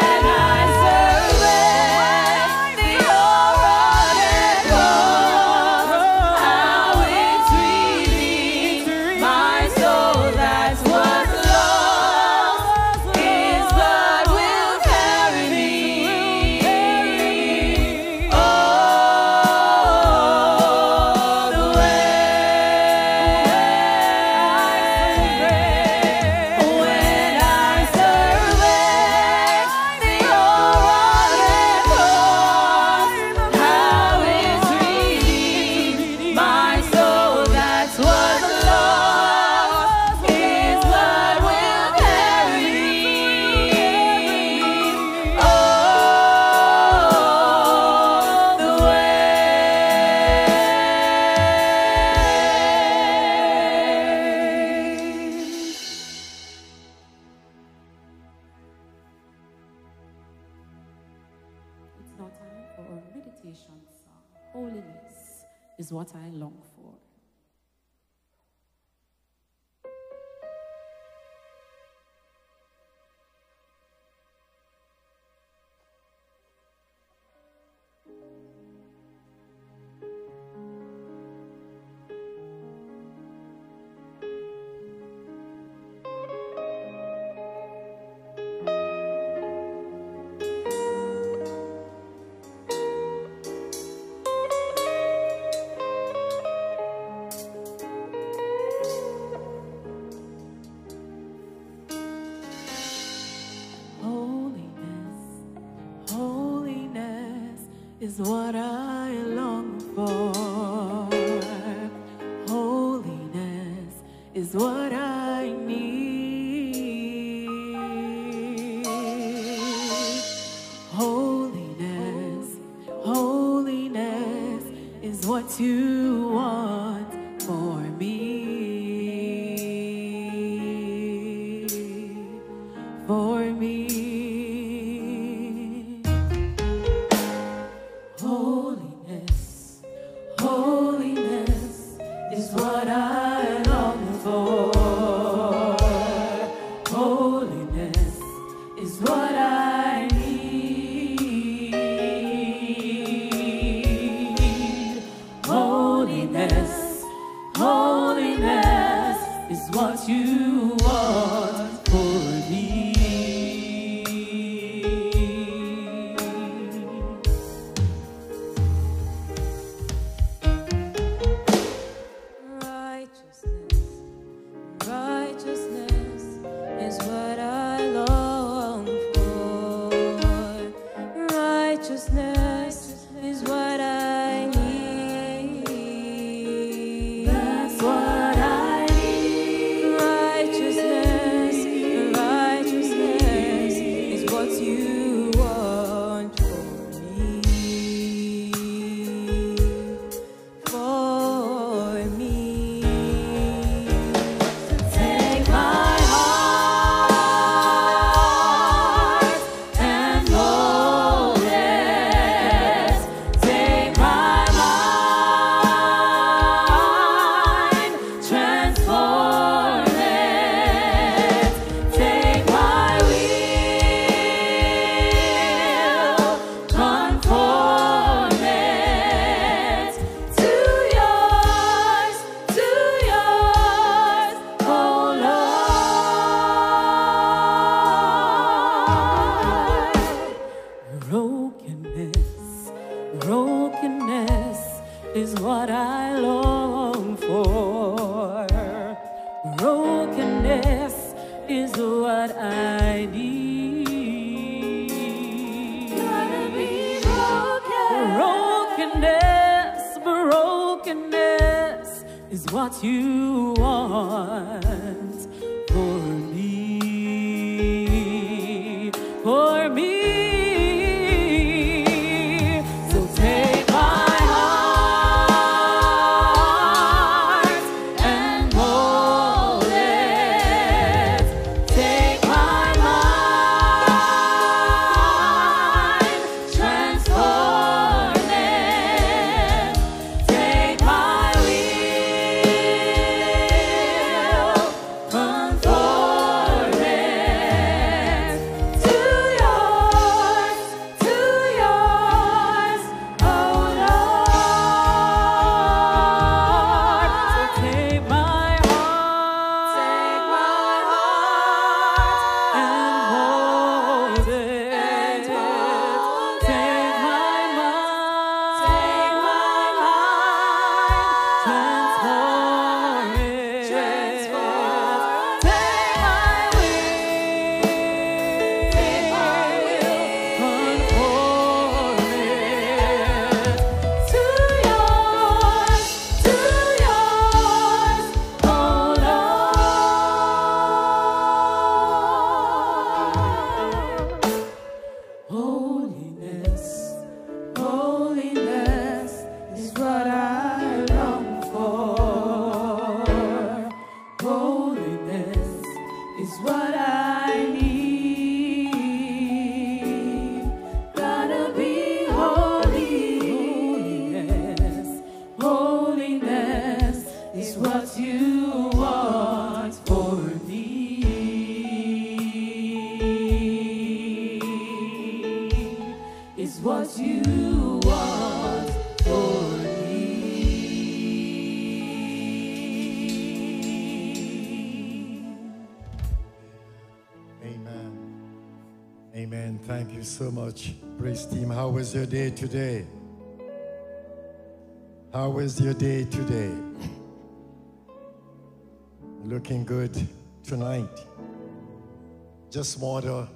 will carry me all the way. When I survey your rod and cross, how it redeemed my soul that was lost, His blood will carry me all the way. When I survey your rod and cross, how it redeemed my soul that was lost, His blood will carry me all the way. It's now time for our meditation song. Holiness is what I long for. Holiness, holiness is what I long for. Holiness is what I need. Holiness, holiness is what you want for me. For me. Holiness, holiness is what I long for. Holiness is what I need. Holiness, what you want for me, for me. So much, praise team. How was your day today? How was your day today? Looking good tonight. Just want to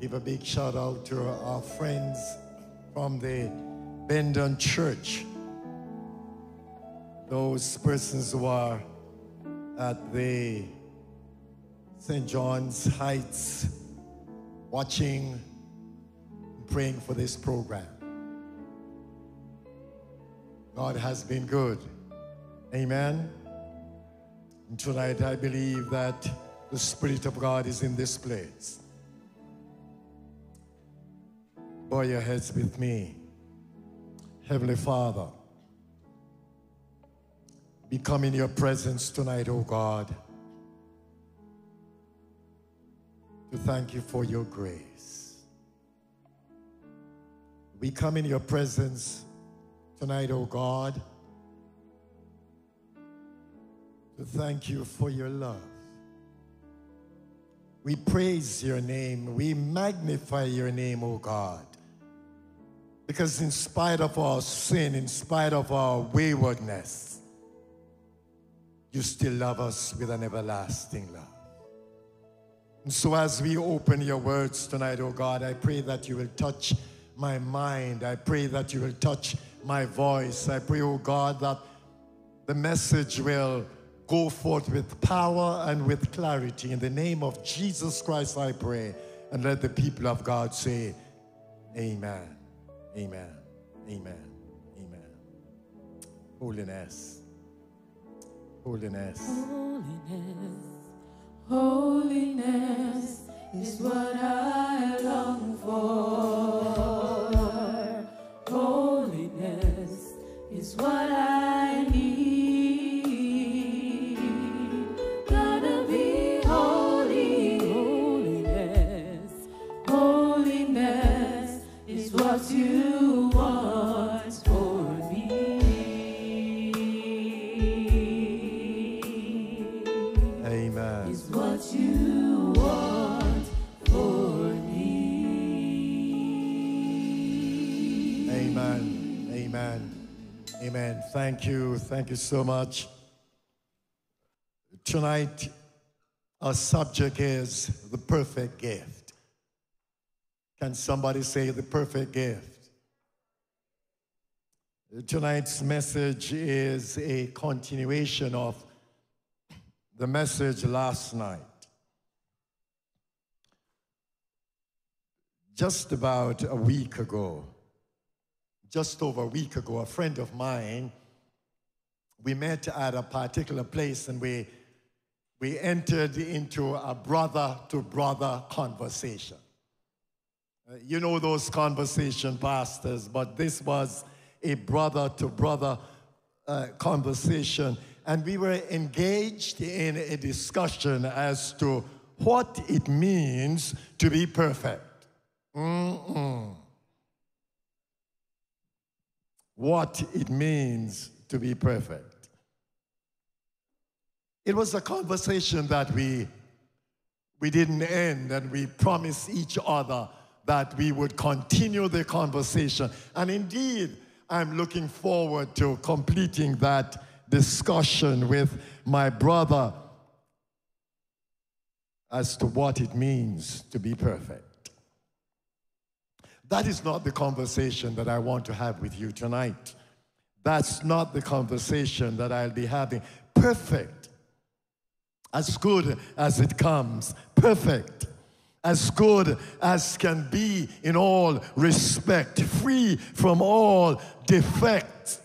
give a big shout out to our friends from the Bendon Church. Those persons who are at the St. John's Heights watching, praying for this program. God has been good. Amen. And tonight I believe that the Spirit of God is in this place. Bow your heads with me. Heavenly Father, we come in your presence tonight, O God, to thank you for your grace. We come in your presence tonight, O God, to thank you for your love. We praise your name. We magnify your name, O God, because in spite of our sin, in spite of our waywardness, you still love us with an everlasting love. And so as we open your words tonight, O God, I pray that you will touch my mind. I pray that you will touch my voice. I pray, oh God, that the message will go forth with power and with clarity. In the name of Jesus Christ, I pray. And let the people of God say, amen, amen, amen, amen. Holiness, holiness. Holiness, holiness is what I long for. Holiness is what I need. Gotta be holy. Holiness, holiness is what you want for me. Amen. Is what you want. Amen, amen, amen. Thank you so much. Tonight, our subject is the perfect gift. Can somebody say the perfect gift? Tonight's message is a continuation of the message last night. Just about a week ago, just over a week ago, a friend of mine, we met at a particular place and we entered into a brother-to-brother conversation. You know those conversation, pastors, but this was a brother-to-brother conversation. And we were engaged in a discussion as to what it means to be perfect. What it means to be perfect. It was a conversation that we didn't end, and we promised each other that we would continue the conversation. And indeed, I'm looking forward to completing that discussion with my brother as to what it means to be perfect. That is not the conversation that I want to have with you tonight. That's not the conversation that I'll be having. Perfect, as good as it comes. Perfect, as good as can be in all respect, free from all defects,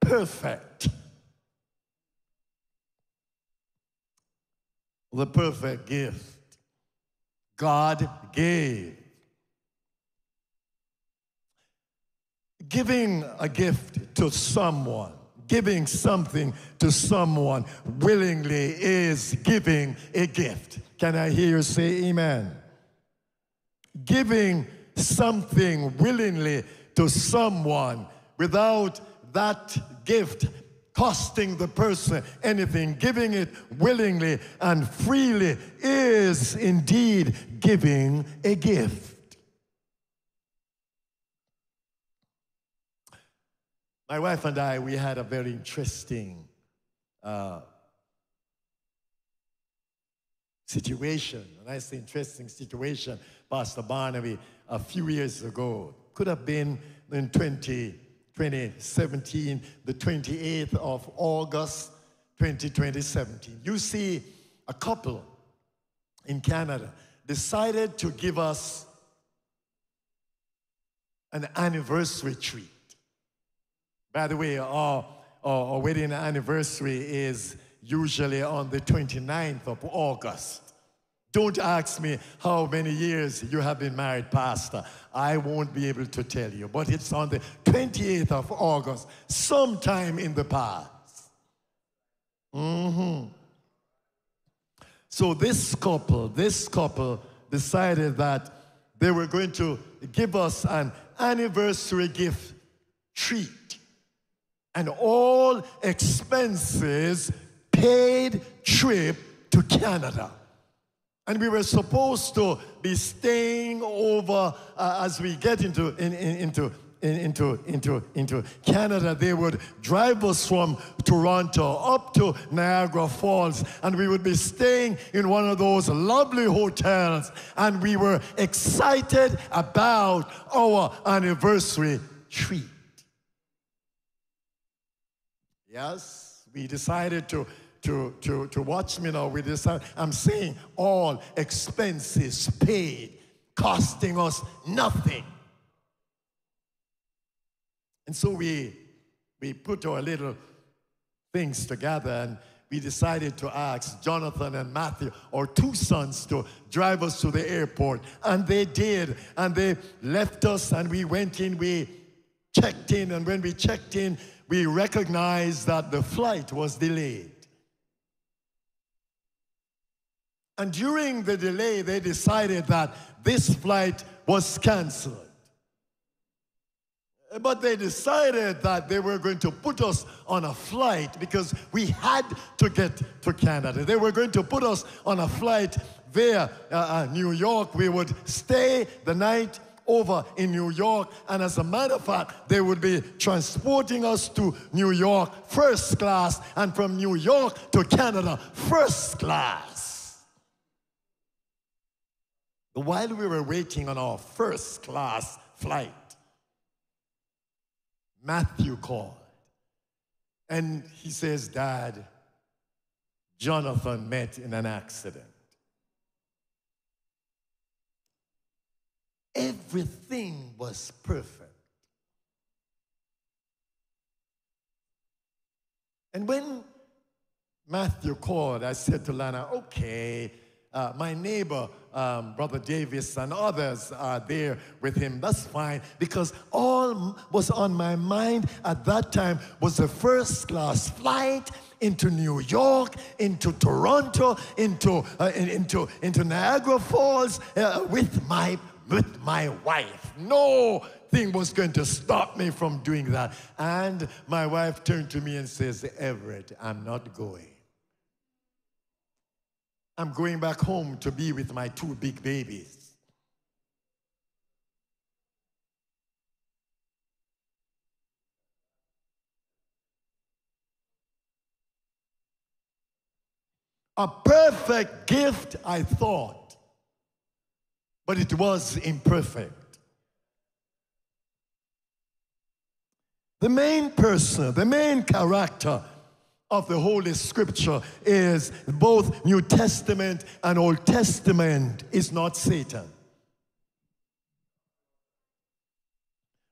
perfect. The perfect gift God gave. Giving a gift to someone, giving something to someone willingly is giving a gift. Can I hear you say amen? Giving something willingly to someone without that gift costing the person anything, giving it willingly and freely is indeed giving a gift. My wife and I, we had a very interesting situation, and I say interesting situation, Pastor Barnaby, a few years ago. Could have been in 2017, the 28th of August, 2017. You see, a couple in Canada decided to give us an anniversary treat. By the way, our wedding anniversary is usually on the 29th of August. Don't ask me how many years you have been married, Pastor. I won't be able to tell you, but it's on the 28th of August, sometime in the past. So this couple decided that they were going to give us an anniversary gift treat, an all expenses paid trip to Canada. And we were supposed to be staying over as we get into Canada. They would drive us from Toronto up to Niagara Falls, and we would be staying in one of those lovely hotels. And we were excited about our anniversary treat. Yes, we decided to watch me now with this. I'm saying all expenses paid, costing us nothing. And so we put our little things together, and we decided to ask Jonathan and Matthew, our two sons, to drive us to the airport. And they did, and they left us, and we went in, we checked in, and when we checked in, we recognized that the flight was delayed. And during the delay, they decided that this flight was canceled. But they decided that they were going to put us on a flight because we had to get to Canada. They were going to put us on a flight there, New York. We would stay the night over in New York, and as a matter of fact, they would be transporting us to New York first class, and from New York to Canada first class. While we were waiting on our first class flight, Matthew called. And he says, Dad, Jonathan met in an accident. Everything was perfect. And when Matthew called, I said to Lana, okay, my neighbor, Brother Davis and others are there with him. That's fine, because all was on my mind at that time was a first-class flight into New York, into Toronto, into Niagara Falls with my wife. No thing was going to stop me from doing that. And my wife turned to me and says, Everett, I'm not going. I'm going back home to be with my two big babies. A perfect gift, I thought, but it was imperfect. The main person, the main character of the Holy Scripture is both New Testament and Old Testament is not Satan.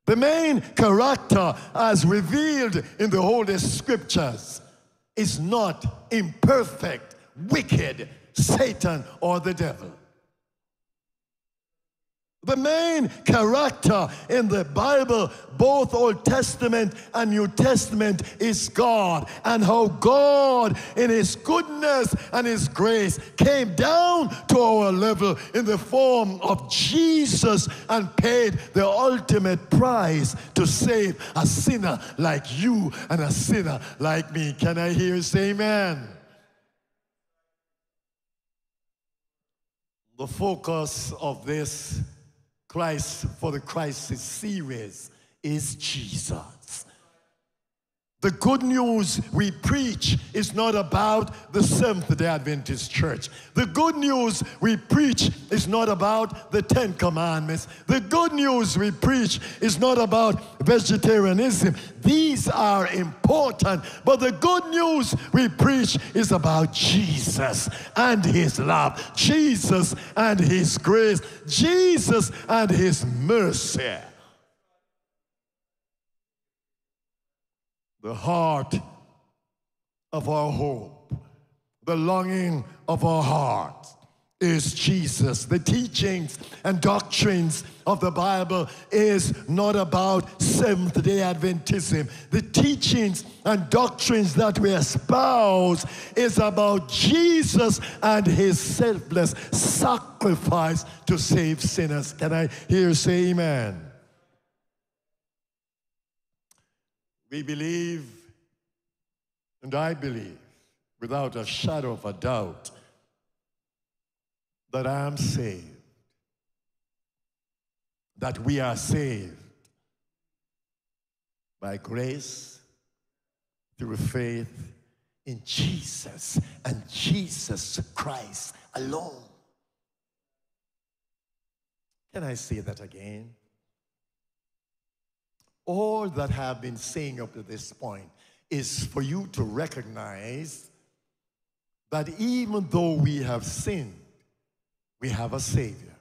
The main character as revealed in the Holy Scriptures is not imperfect, wicked Satan or the devil. The main character in the Bible, both Old Testament and New Testament, is God, and how God in His goodness and His grace came down to our level in the form of Jesus and paid the ultimate price to save a sinner like you and a sinner like me. Can I hear you say amen? The focus of this Christ for the Crisis series is Jesus. The good news we preach is not about the Seventh-day Adventist Church. The good news we preach is not about the Ten Commandments. The good news we preach is not about vegetarianism. These are important, but the good news we preach is about Jesus and His love, Jesus and His grace, Jesus and His mercy. The heart of our hope, the longing of our heart is Jesus. The teachings and doctrines of the Bible is not about Seventh-day Adventism. The teachings and doctrines that we espouse is about Jesus and His selfless sacrifice to save sinners. Can I hear you say amen? We believe, and I believe, without a shadow of a doubt, that I am saved, that we are saved by grace through faith in Jesus and Jesus Christ alone. Can I say that again? All that I have been saying up to this point is for you to recognize that even though we have sinned, we have a Savior.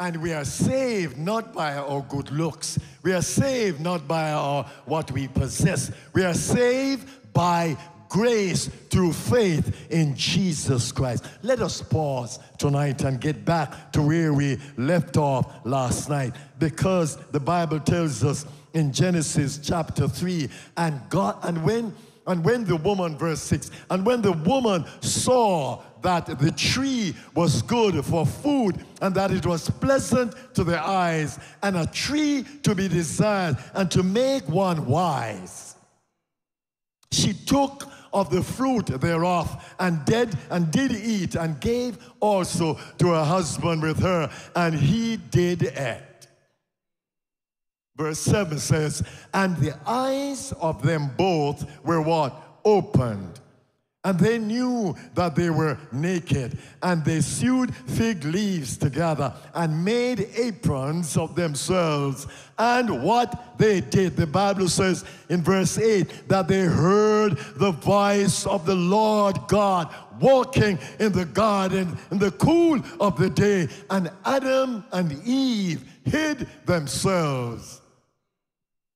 And we are saved not by our good looks. We are saved not by what we possess. We are saved by grace through faith in Jesus Christ. Let us pause tonight and get back to where we left off last night, because the Bible tells us in Genesis chapter 3, and when the woman, verse 6, and when the woman saw that the tree was good for food and that it was pleasant to the eyes and a tree to be desired and to make one wise, she took of the fruit thereof, and did eat, and gave also to her husband with her, and he did eat. Verse 7 says, and the eyes of them both were what? Opened, And they knew that they were naked, and they sewed fig leaves together and made aprons of themselves. And what they did, the Bible says in verse 8, that they heard the voice of the Lord God walking in the garden in the cool of the day. And Adam and Eve hid themselves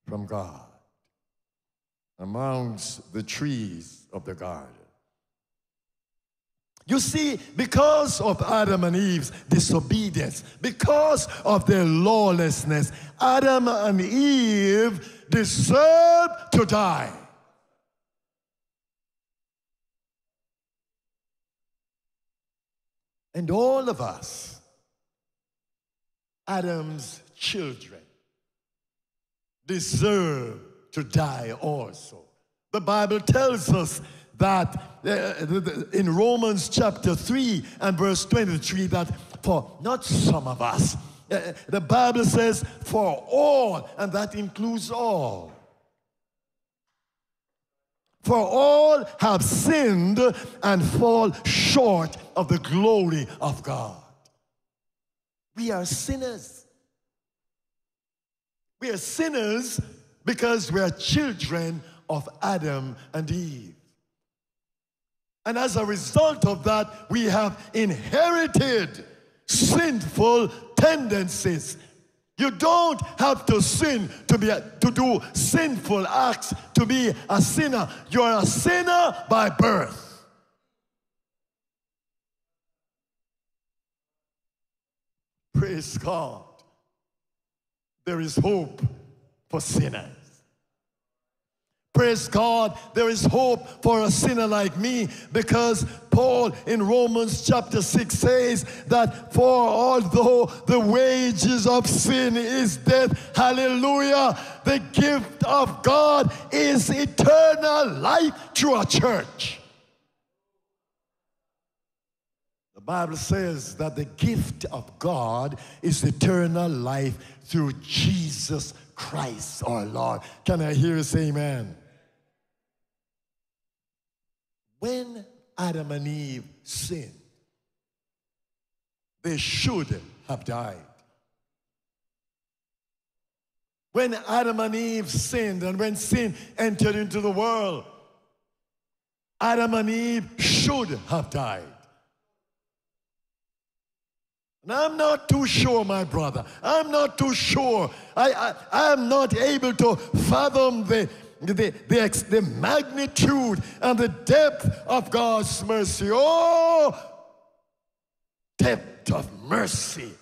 from God amongst the trees of the garden. You see, because of Adam and Eve's disobedience, because of their lawlessness, Adam and Eve deserved to die. And all of us, Adam's children, deserve to die also. The Bible tells us that in Romans chapter 3 and verse 23, that for not some of us, the Bible says for all, and that includes all. For all have sinned and fall short of the glory of God. We are sinners. We are sinners because we are children of Adam and Eve. And as a result of that, we have inherited sinful tendencies. You don't have to sin to do sinful acts to be a sinner. You're a sinner by birth. Praise God. There is hope for sinners. Praise God, there is hope for a sinner like me, because Paul in Romans chapter 6 says that for although the wages of sin is death, hallelujah, the gift of God is eternal life through a church. The Bible says that the gift of God is eternal life through Jesus Christ our Lord. Can I hear you say amen? When Adam and Eve sinned, they should have died. When Adam and Eve sinned, and when sin entered into the world, Adam and Eve should have died. Now, I'm not too sure, my brother. I'm not too sure. I'm not able to fathom the magnitude and the depth of God's mercy. Oh, depth of mercy.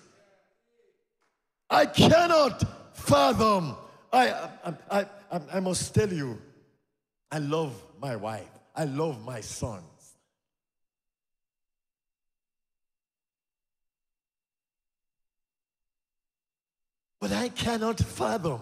I cannot fathom. I must tell you, I love my wife. I love my son. But I cannot fathom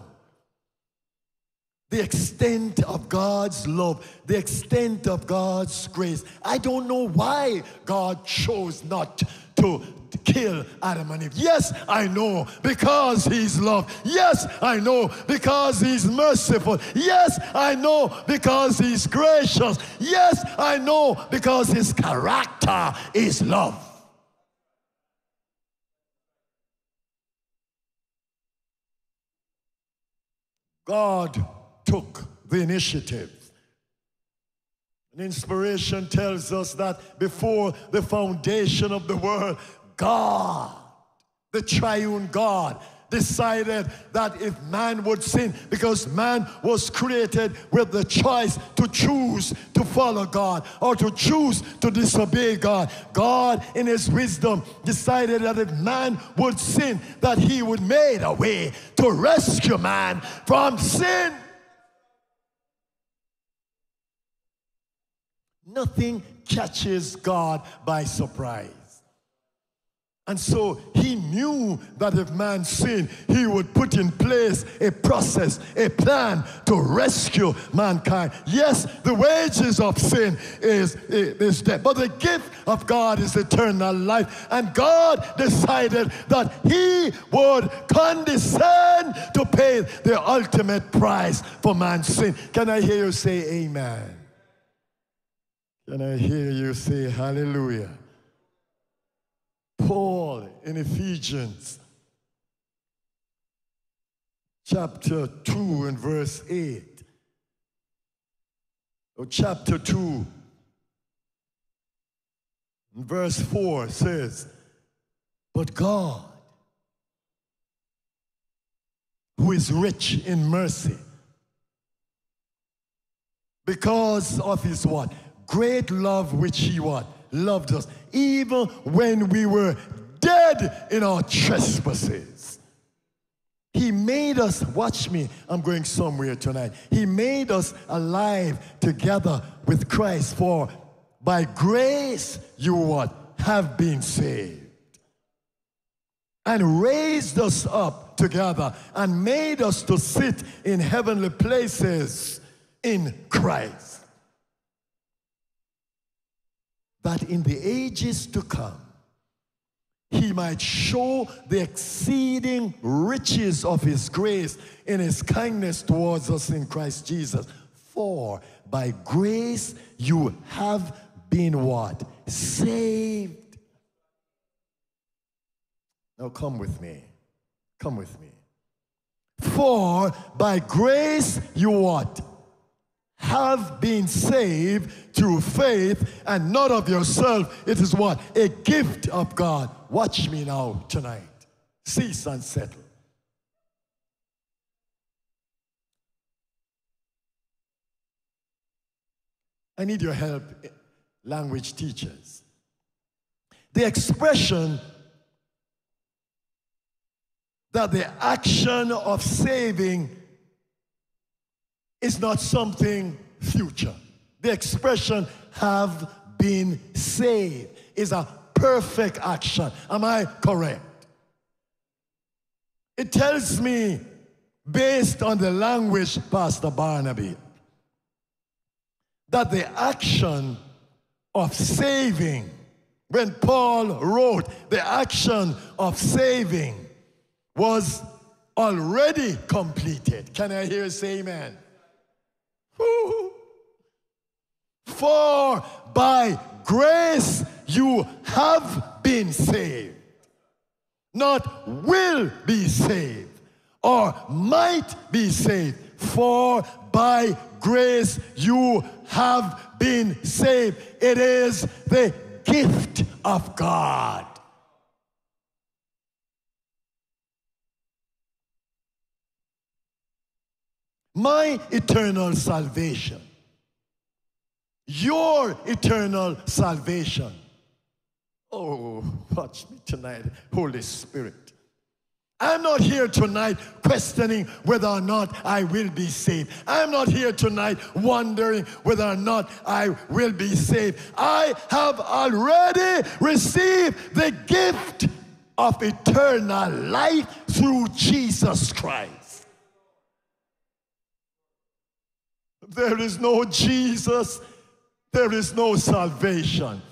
the extent of God's love, the extent of God's grace. I don't know why God chose not to kill Adam and Eve. Yes, I know, because He's love. Yes, I know, because He's merciful. Yes, I know, because He's gracious. Yes, I know, because His character is love. God took the initiative. And inspiration tells us that before the foundation of the world, God, the triune God, decided that if man would sin, because man was created with the choice to choose to follow God or to choose to disobey God, God in His wisdom decided that if man would sin, that He would make a way to rescue man from sin. Nothing catches God by surprise. And so He knew that if man sinned, He would put in place a process, a plan to rescue mankind. Yes, the wages of sin is death, but the gift of God is eternal life. And God decided that He would condescend to pay the ultimate price for man's sin. Can I hear you say amen? Can I hear you say hallelujah? Paul in Ephesians chapter 2 and verse 8. Oh, chapter 2 and verse 4 says, but God, who is rich in mercy, because of his what? Great love which he what? Loved us, even when we were dead in our trespasses. He made us, watch me, I'm going somewhere tonight. He made us alive together with Christ, for by grace you what? Have been saved. And raised us up together and made us to sit in heavenly places in Christ, that in the ages to come, he might show the exceeding riches of his grace in his kindness towards us in Christ Jesus. For by grace you have been what? Saved. Now come with me. Come with me. For by grace you what? Have been saved through faith, and not of yourself. It is what? A gift of God. Watch me now tonight. Cease and settle. I need your help, language teachers. The expression that the action of saving is not something future. The expression have been saved is a perfect action. Am I correct? It tells me, based on the language, Pastor Barnaby, that the action of saving, when Paul wrote, the action of saving was already completed. Can I hear you say amen? For by grace you have been saved, not will be saved or might be saved. For by grace you have been saved. It is the gift of God. My eternal salvation, your eternal salvation. Oh, watch me tonight, Holy Spirit. I'm not here tonight questioning whether or not I will be saved. I'm not here tonight wondering whether or not I will be saved. I have already received the gift of eternal life through Jesus Christ. There is no Jesus, there is no salvation.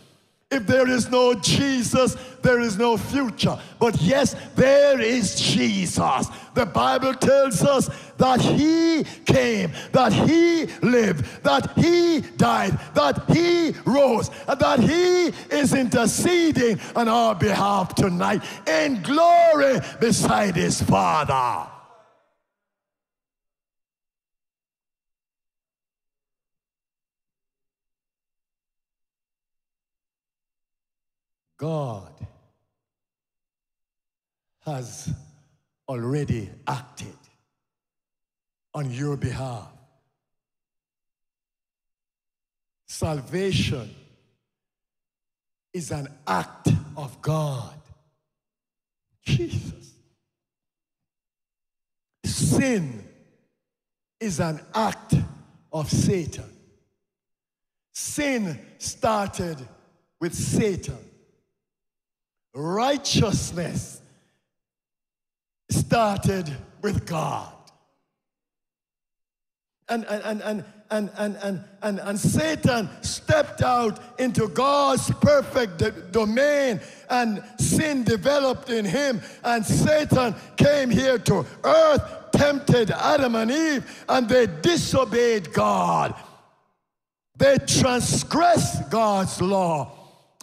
If there is no Jesus, there is no future. But yes, there is Jesus. The Bible tells us that he came, that he lived, that he died, that he rose, and that he is interceding on our behalf tonight in glory beside his Father. God has already acted on your behalf. Salvation is an act of God. Jesus. Sin is an act of Satan. Sin started with Satan. Righteousness started with God. And Satan stepped out into God's perfect domain, and sin developed in him, and Satan came here to earth, tempted Adam and Eve, and they disobeyed God. They transgressed God's law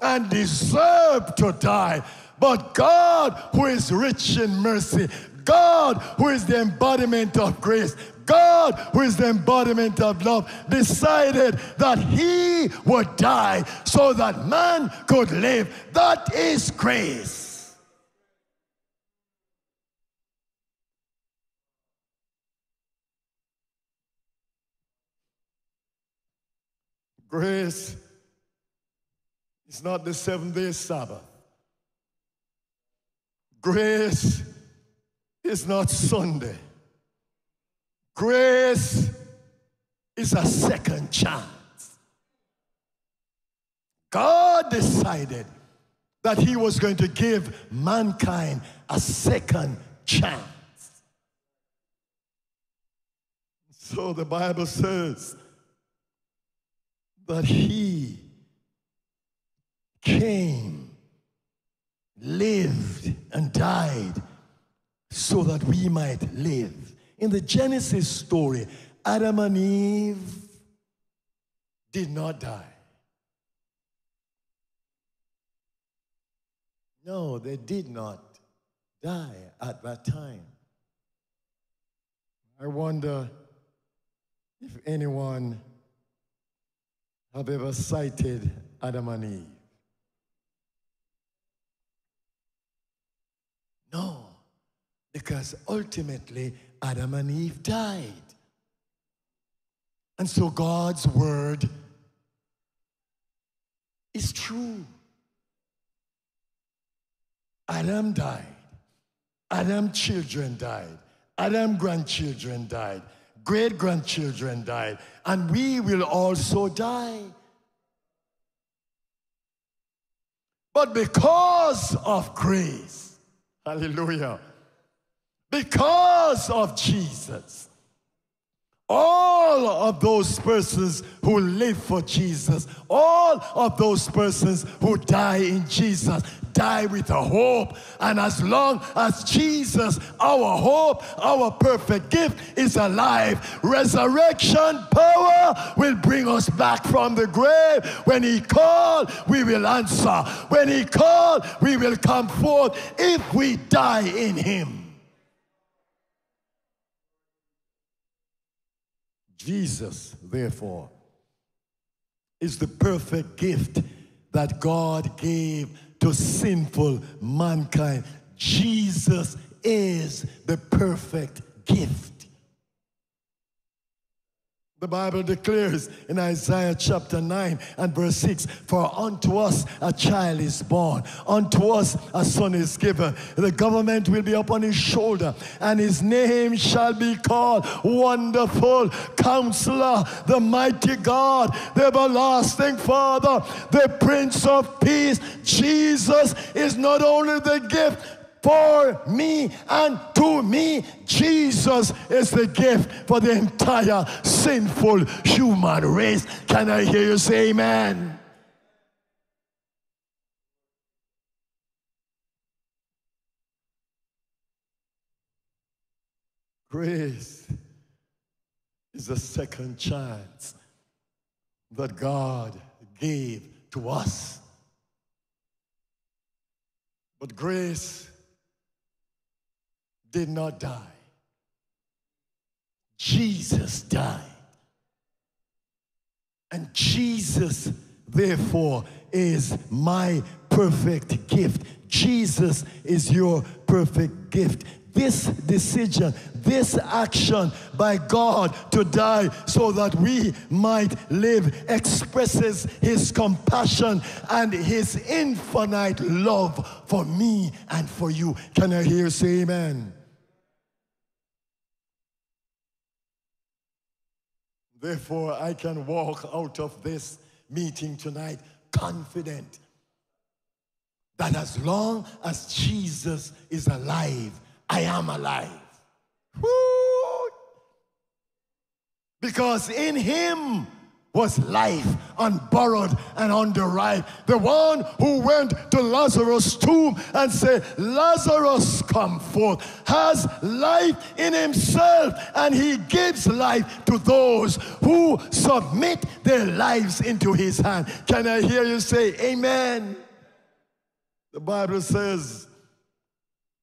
and deserved to die. But God, who is rich in mercy, God, who is the embodiment of grace, God, who is the embodiment of love, decided that he would die so that man could live. That is grace. Grace is not the seventh-day Sabbath. Grace is not Sunday. Grace is a second chance. God decided that he was going to give mankind a second chance. So the Bible says that he came, lived, and died so that we might live. In the Genesis story, Adam and Eve did not die. No, they did not die at that time. I wonder if anyone have ever cited Adam and Eve. No, because ultimately, Adam and Eve died. And so God's word is true. Adam died. Adam's children died. Adam's grandchildren died. Great-grandchildren died. And we will also die. But because of grace, hallelujah, because of Jesus, all of those persons who live for Jesus, all of those persons who die in Jesus, die with a hope. And as long as Jesus, our hope, our perfect gift, is alive, resurrection power will bring us back from the grave. When he called, we will answer. When he called, we will come forth if we die in him. Jesus, therefore, is the perfect gift that God gave to sinful mankind. Jesus is the perfect gift. The Bible declares in Isaiah chapter 9 and verse 6, "For unto us a child is born, unto us a son is given. The government will be upon his shoulder, and his name shall be called Wonderful Counselor, the Mighty God, the Everlasting Father, the Prince of Peace." Jesus is not only the gift for me and to me, Jesus is the gift for the entire sinful human race. Can I hear you say amen? Grace is a second chance that God gave to us. But grace did not die. Jesus died. And Jesus, therefore, is my perfect gift. Jesus is your perfect gift. This decision, this action by God to die so that we might live expresses his compassion and his infinite love for me and for you. Can I hear you say amen? Therefore, I can walk out of this meeting tonight confident that as long as Jesus is alive, I am alive. Woo! Because in him was life unborrowed and underived. The one who went to Lazarus' tomb and said, Lazarus, come forth, has life in himself, and he gives life to those who submit their lives into his hand. Can I hear you say amen? The Bible says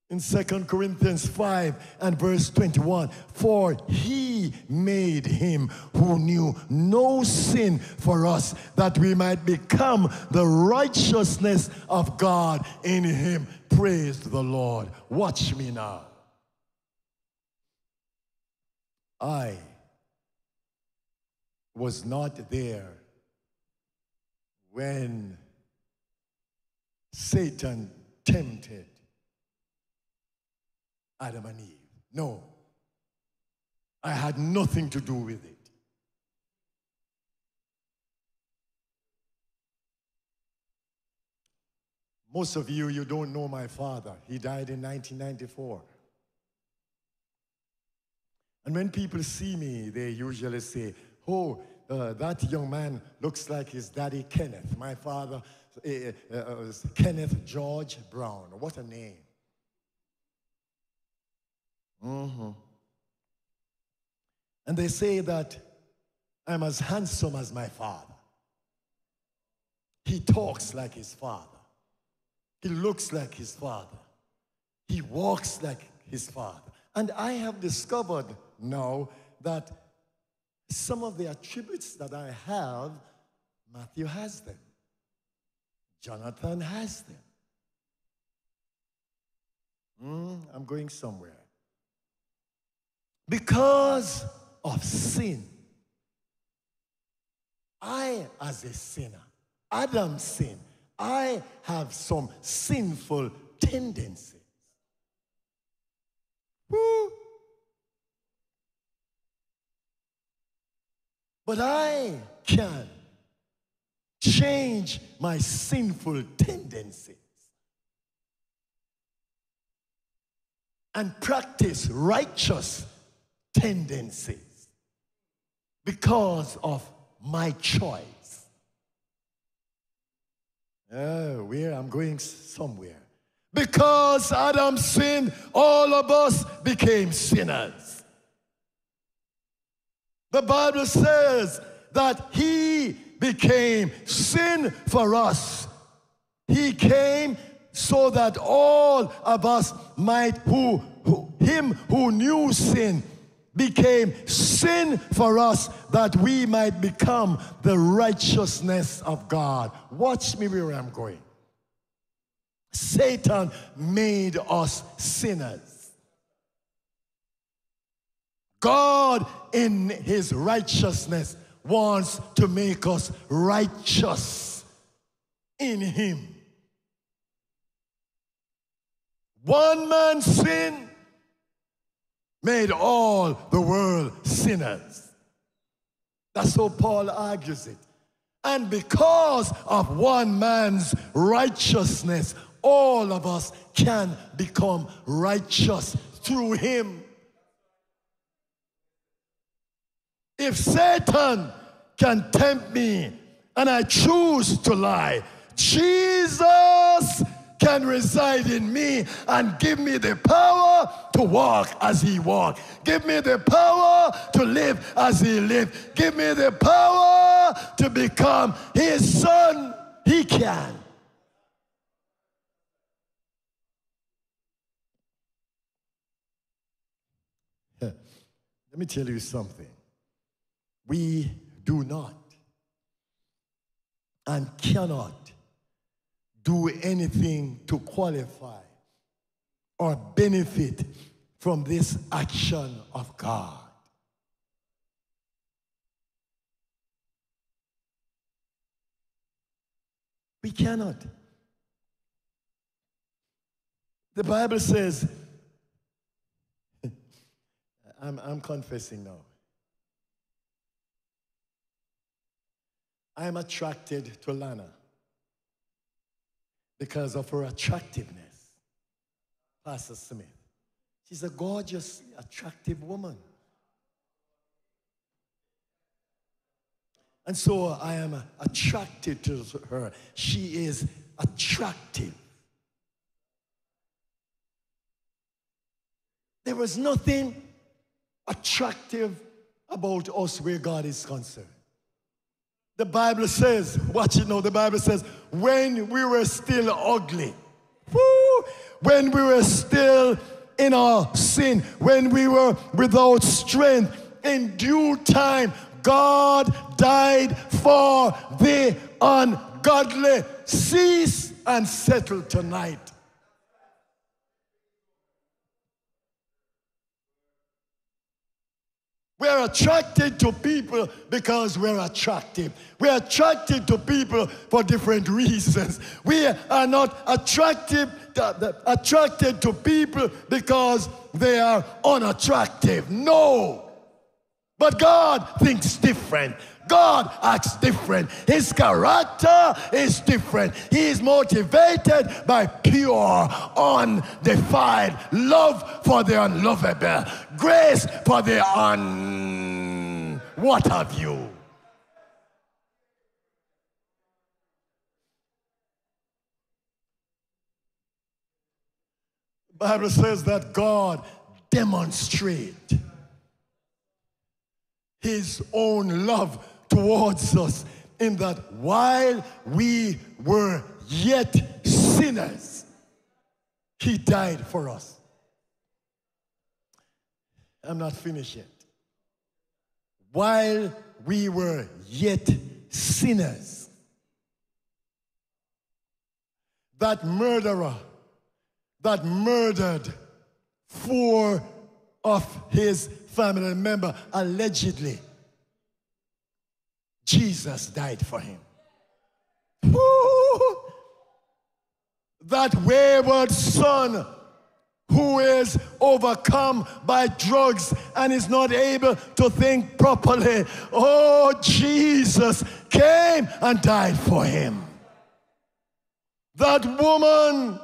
in 2 Corinthians 5 and verse 21, for he made him who knew no sin for us, that we might become the righteousness of God in him. Praise the Lord. Watch me now. I was not there when Satan tempted Adam and Eve. No, I had nothing to do with it. Most of you, you don't know my father. He died in 1994. And when people see me, they usually say, oh, that young man looks like his daddy, Kenneth. My father, was Kenneth George Brown. What a name. And they say that I'm as handsome as my father. He talks like his father. He looks like his father. He walks like his father. And I have discovered now that some of the attributes that I have, Matthew has them. Jonathan has them. I'm going somewhere. Because of sin, I as a sinner, Adam sinned, I have some sinful tendencies. Woo. But I can change my sinful tendencies and practice righteous tendencies because of my choice. Oh, I'm going somewhere. Because Adam sinned, all of us became sinners. The Bible says that he became sin for us. He came so that all of us might, him who knew sin, became sin for us, that we might become the righteousness of God. Watch me where I'm going. Satan made us sinners. God, in his righteousness, wants to make us righteous in him. One man's sin made all the world sinners. That's how Paul argues it. And because of one man's righteousness, all of us can become righteous through him. If Satan can tempt me and I choose to lie, Jesus can reside in me and give me the power to walk as he walked. Give me the power to live as he lived. Give me the power to become his son. He can. Let me tell you something. We do not and cannot do anything to qualify or benefit from this action of God. We cannot. The Bible says, I'm confessing now, I'm attracted to Lana because of her attractiveness, Pastor Smith. She's a gorgeous, attractive woman. And so I am attracted to her. She is attractive. There was nothing attractive about us where God is concerned. The Bible says, watch it now, the Bible says, when we were still ugly, woo, when we were still in our sin, when we were without strength, in due time, God died for the ungodly. Cease and settle tonight. We're attracted to people because we're attractive. We're attracted to people for different reasons. We are not attracted to people because they are unattractive. No. But God thinks different. God acts different. His character is different. He is motivated by pure, undefiled love for the unlovable, grace for the what have you. The Bible says that God demonstrates His own love towards us in that while we were yet sinners, He died for us. I'm not finished yet. While we were yet sinners, that murderer that murdered four of his family member, allegedly, Jesus died for him. Woo! That wayward son who is overcome by drugs and is not able to think properly, oh, Jesus came and died for him. That woman,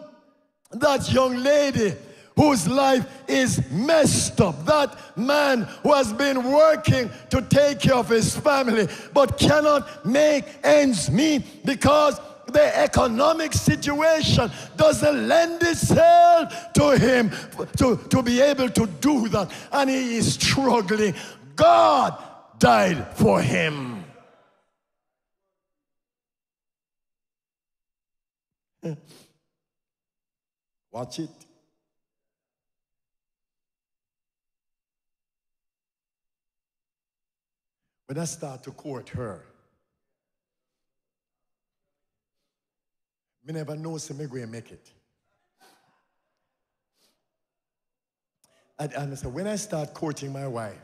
that young lady whose life is messed up, that man who has been working to take care of his family but cannot make ends meet because the economic situation doesn't lend itself to him to be able to do that, and he is struggling. God died for him. Watch it. When I start to court her, me never know if I'm going to make it. And so when I start courting my wife,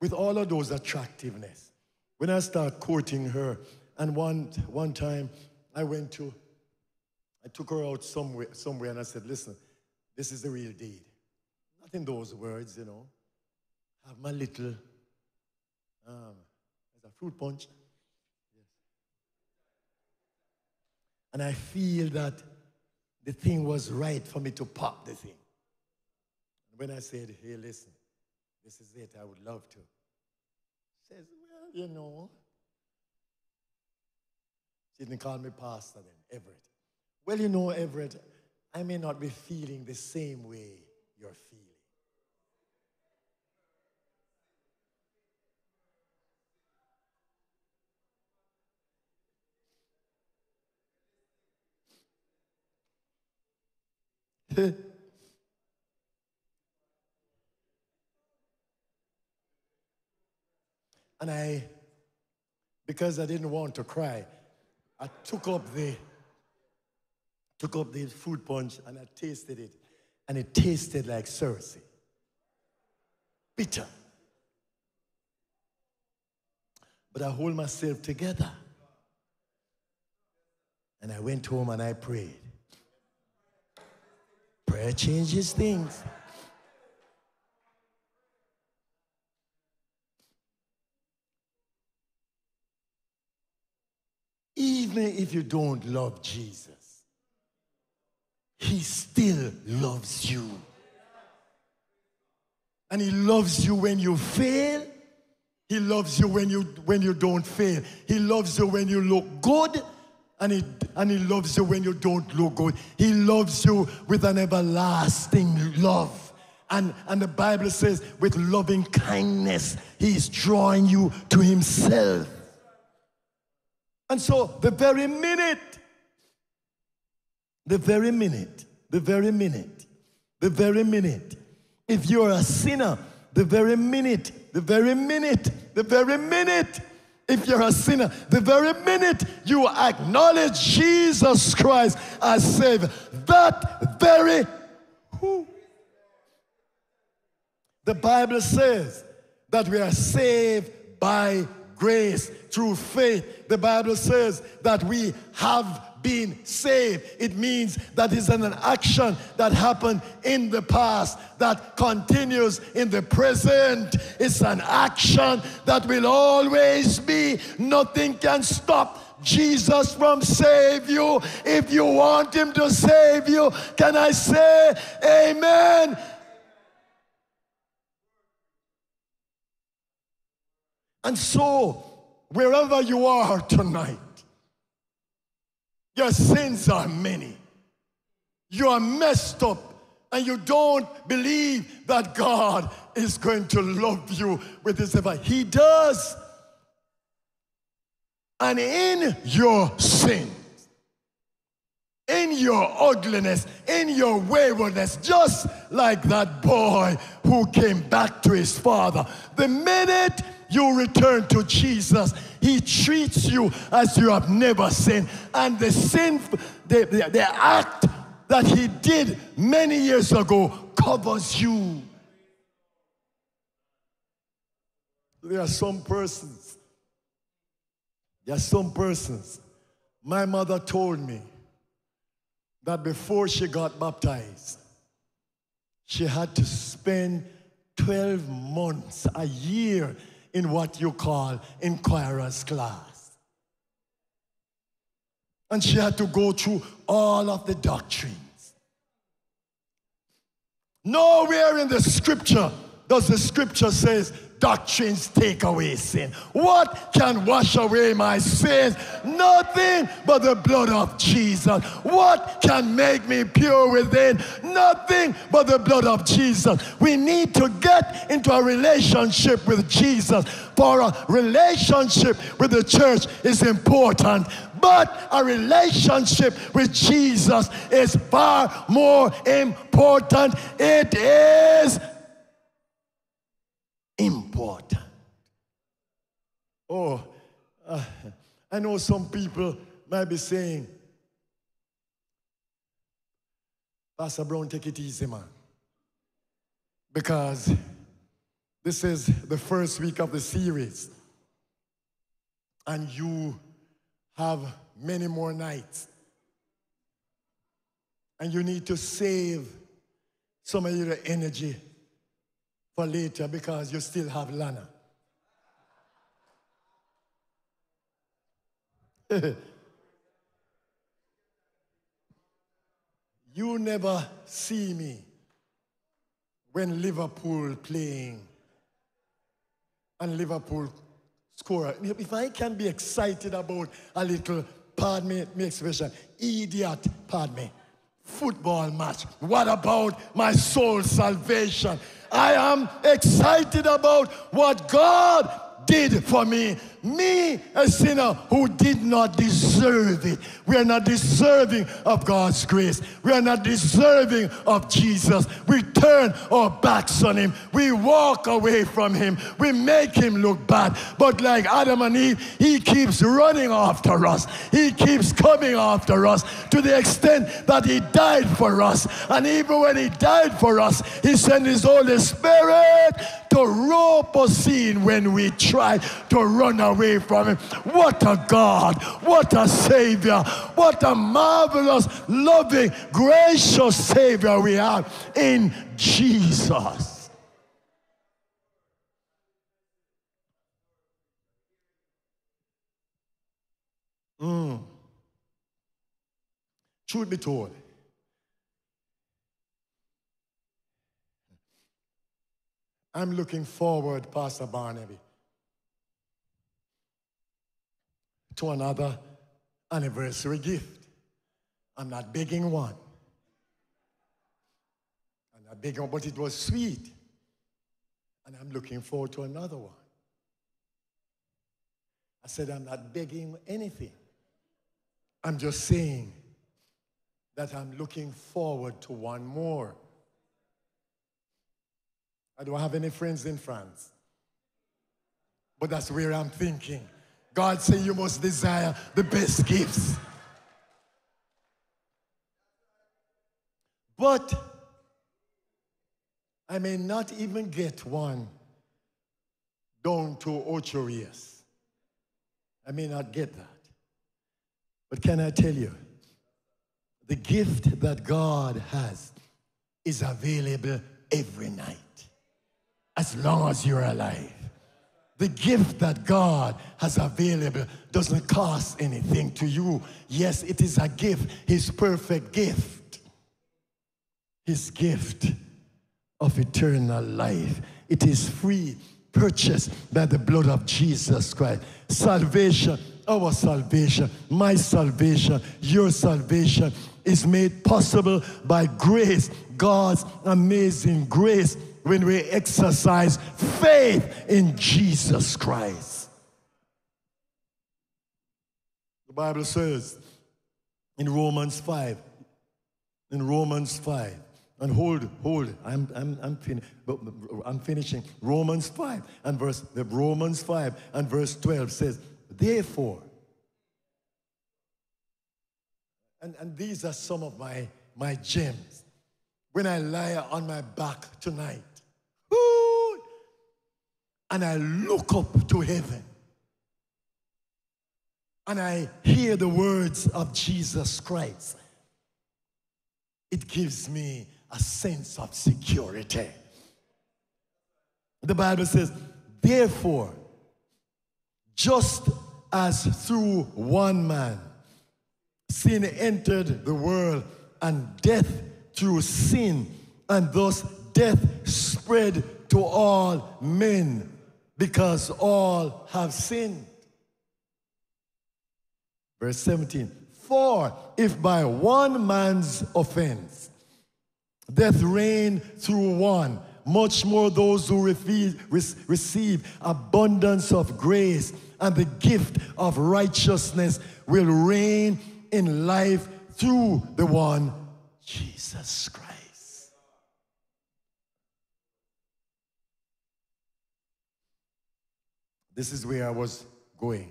with all of those attractiveness, when I start courting her, and one time I took her out somewhere and I said, listen, this is the real deed. Not in those words, you know. I have my little as a fruit punch. Yes. And I feel that the thing was right for me to pop the thing. And when I said, hey, listen, this is it, I would love to. She says, well, you know. She didn't call me pastor then, Everett. Well, you know, Everett, I may not be feeling the same way you're feeling. And because I didn't want to cry, I took up the fruit punch and I tasted it, and it tasted like Cersei. Bitter. But I hold myself together. And I went home and I prayed. Prayer changes things. Even if you don't love Jesus, He still loves you. And He loves you when you fail. He loves you when you don't fail. He loves you when you look good, and he loves you when you don't look good. He loves you with an everlasting love. And the Bible says, with loving kindness, he is drawing you to himself. And so the very minute, if you're a sinner, the very minute, if you're a sinner, the very minute you acknowledge Jesus Christ as Savior, that very The Bible says that we are saved by grace through faith. The Bible says that we have been saved. It means that is an action that happened in the past that continues in the present. It's an action that will always be. Nothing can stop Jesus from saving you. If you want him to save you, can I say amen? And so, wherever you are tonight, your sins are many. You are messed up, and you don't believe that God is going to love you with his love. He does. And in your sins, in your ugliness, in your waywardness, just like that boy who came back to his father, the minute you return to Jesus, he treats you as you have never sinned. And the sin, the act that he did many years ago covers you. There are some persons. My mother told me that before she got baptized, she had to spend 12 months, a year, in what you call inquirer's class. And she had to go through all of the doctrines. Nowhere in the scripture does the scripture say doctrines take away sin. What can wash away my sins? Nothing but the blood of Jesus. What can make me pure within? Nothing but the blood of Jesus. We need to get into a relationship with Jesus, for a relationship with the church is important. But a relationship with Jesus is far more important. It is important. Oh, I know some people might be saying, Pastor Brown, take it easy, man, because this is the first week of the series, and you have many more nights, and you need to save some of your energy for later, because you still have Lana. You never see me when Liverpool playing and Liverpool score. If I can be excited about a little, pardon me, my expression, idiot, pardon me, football match, what about my soul's salvation? I am excited about what God did for me. Me, a sinner who did not deserve it. We are not deserving of God's grace. We are not deserving of Jesus. We turn our backs on him. We walk away from him. We make him look bad. But like Adam and Eve, he keeps running after us. He keeps coming after us to the extent that he died for us. And even when he died for us, he sent his Holy Spirit to rope us in when we try to run away from him. What a God, what a Savior, what a marvelous, loving, gracious Savior we have in Jesus. Truth be told, I'm looking forward, Pastor Barnaby, to another anniversary gift. I'm not begging one. I'm not begging one, but it was sweet. And I'm looking forward to another one. I said, I'm not begging anything. I'm just saying that I'm looking forward to one more. I don't have any friends in France. But that's where I'm thinking. God said you must desire the best gifts. But I may not even get one down to 8 years. I may not get that. But can I tell you, the gift that God has is available every night, as long as you're alive. The gift that God has available doesn't cost anything to you. Yes, it is a gift, His perfect gift. His gift of eternal life. It is free, purchased by the blood of Jesus Christ. Salvation, our salvation, my salvation, your salvation is made possible by grace, God's amazing grace, when we exercise faith in Jesus Christ. The Bible says in Romans 5, and I'm finishing. Romans 5 and verse 12 says, therefore, and these are some of my gems. When I lie on my back tonight, and I look up to heaven, and I hear the words of Jesus Christ, it gives me a sense of security. The Bible says, therefore, just as through one man sin entered the world, and death through sin, and thus death spread to all men, because all have sinned. Verse 17, for if by one man's offense death reigned through one, much more those who receive abundance of grace and the gift of righteousness will reign in life through the one Jesus Christ. This is where I was going.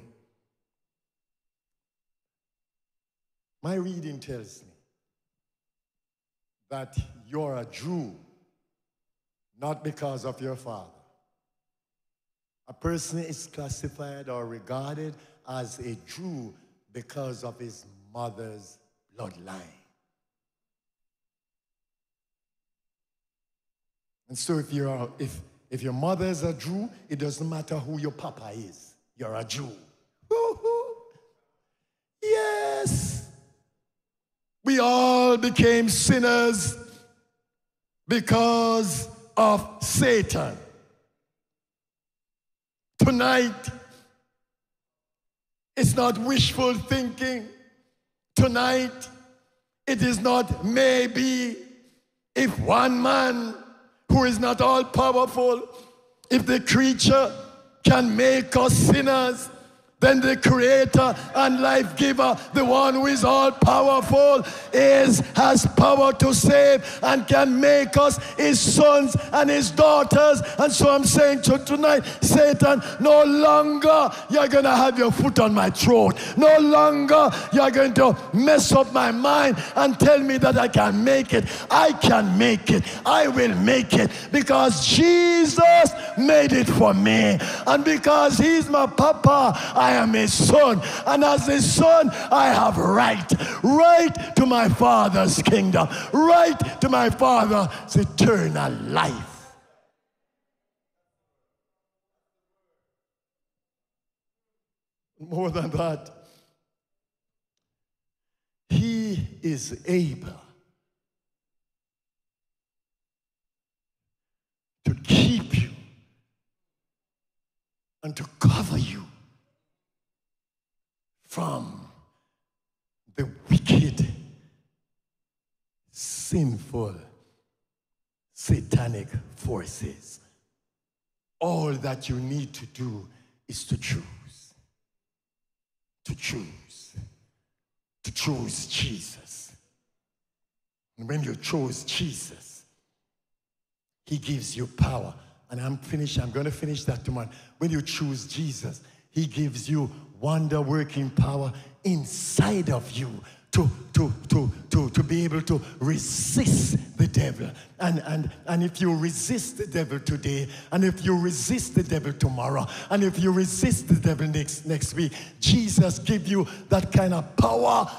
My reading tells me that you're a Jew, not because of your father. A person is classified or regarded as a Jew because of his mother's bloodline. And so if your mother is a Jew, it doesn't matter who your papa is. You're a Jew. Woo-hoo. Yes. We all became sinners because of Satan. Tonight, it's not wishful thinking. Tonight, it is not maybe if one man who is not all-powerful, if the creature can make us sinners, then the creator and life-giver, the one who is all-powerful, has power to save and can make us his sons and his daughters. And so I'm saying to tonight, Satan, no longer you're going to have your foot on my throat. No longer you're going to mess up my mind and tell me that I can make it. I can make it. I will make it because Jesus made it for me. And because he's my papa, I am his son, and as his son, I have right to my father's kingdom, right to my father's eternal life. More than that, he is able to keep you and to cover you from the wicked, sinful, satanic forces. All that you need to do is to choose. To choose. To choose Jesus. And when you chose Jesus, he gives you power. And I'm finished. I'm going to finish that tomorrow. When you choose Jesus, he gives you wonder-working power inside of you to be able to resist the devil. And if you resist the devil today, and if you resist the devil tomorrow, and if you resist the devil next week, Jesus give you that kind of power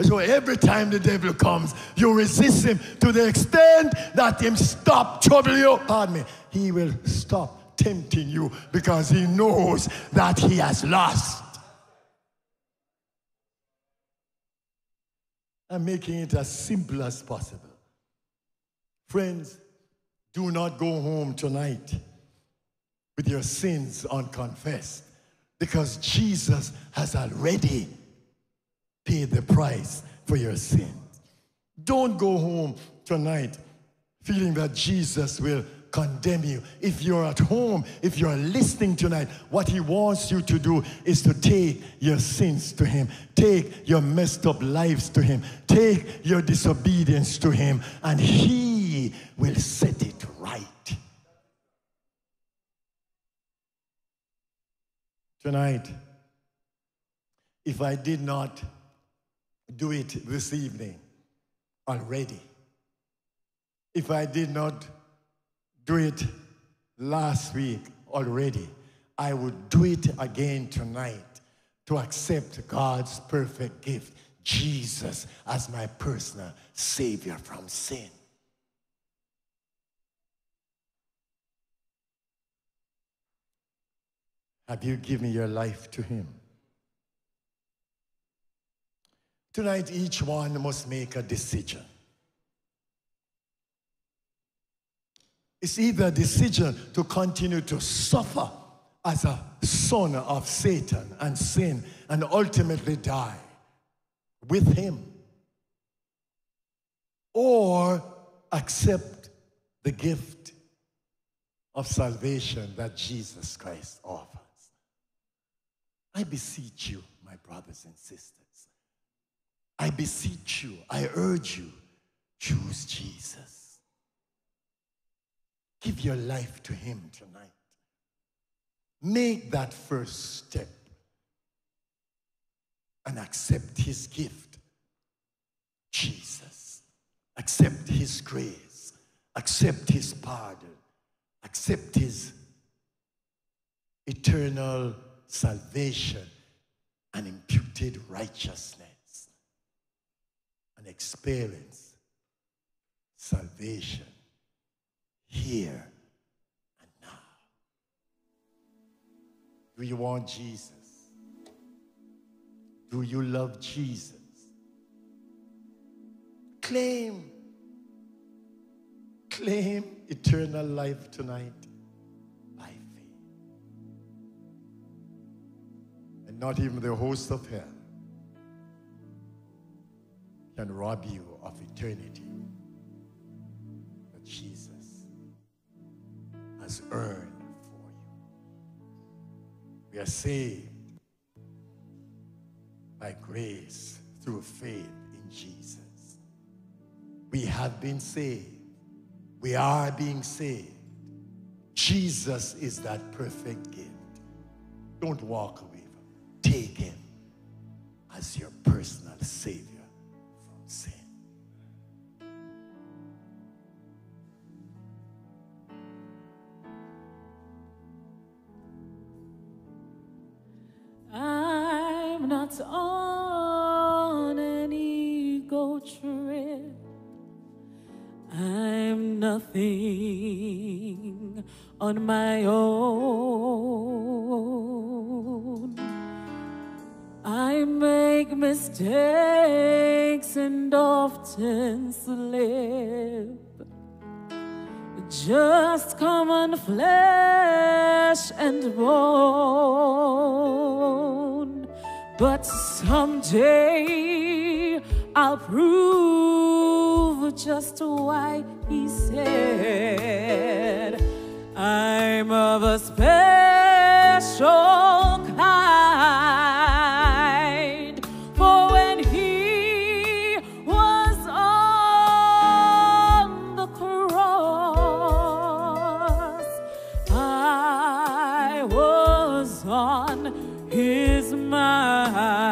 so every time the devil comes, you resist him to the extent that him stop trouble you. Pardon me. He will stop tempting you because he knows that he has lost. I'm making it as simple as possible. Friends, do not go home tonight with your sins unconfessed, because Jesus has already paid the price for your sins. Don't go home tonight feeling that Jesus will condemn you. If you're at home, if you're listening tonight, what he wants you to do is to take your sins to him, take your messed up lives to him, take your disobedience to him, and he will set it right. Tonight, if I did not do it this evening already, if I did not do it last week already, I would do it again tonight to accept God's perfect gift, Jesus, as my personal Savior from sin. Have you given your life to him? Tonight, each one must make a decision. It's either a decision to continue to suffer as a son of Satan and sin and ultimately die with him, or accept the gift of salvation that Jesus Christ offers. I beseech you, my brothers and sisters. I beseech you, I urge you, choose Jesus. Give your life to him tonight. Make that first step and accept his gift, Jesus. Accept his grace. Accept his pardon. Accept his eternal salvation and imputed righteousness, and experience salvation here and now. Do you want Jesus? Do you love Jesus? Claim eternal life tonight by faith. And not even the host of hell can rob you of eternity that Jesus has earned for you. We are saved by grace through faith in Jesus. We have been saved. We are being saved. Jesus is that perfect gift. Don't walk away from him. Take him as your personal Savior from sin. Not on an ego trip. I'm nothing on my own. I make mistakes and often slip. Just common flesh and bone. but someday I'll prove just why he said I'm of a special kind, for when he was on the cross, I was on his mind.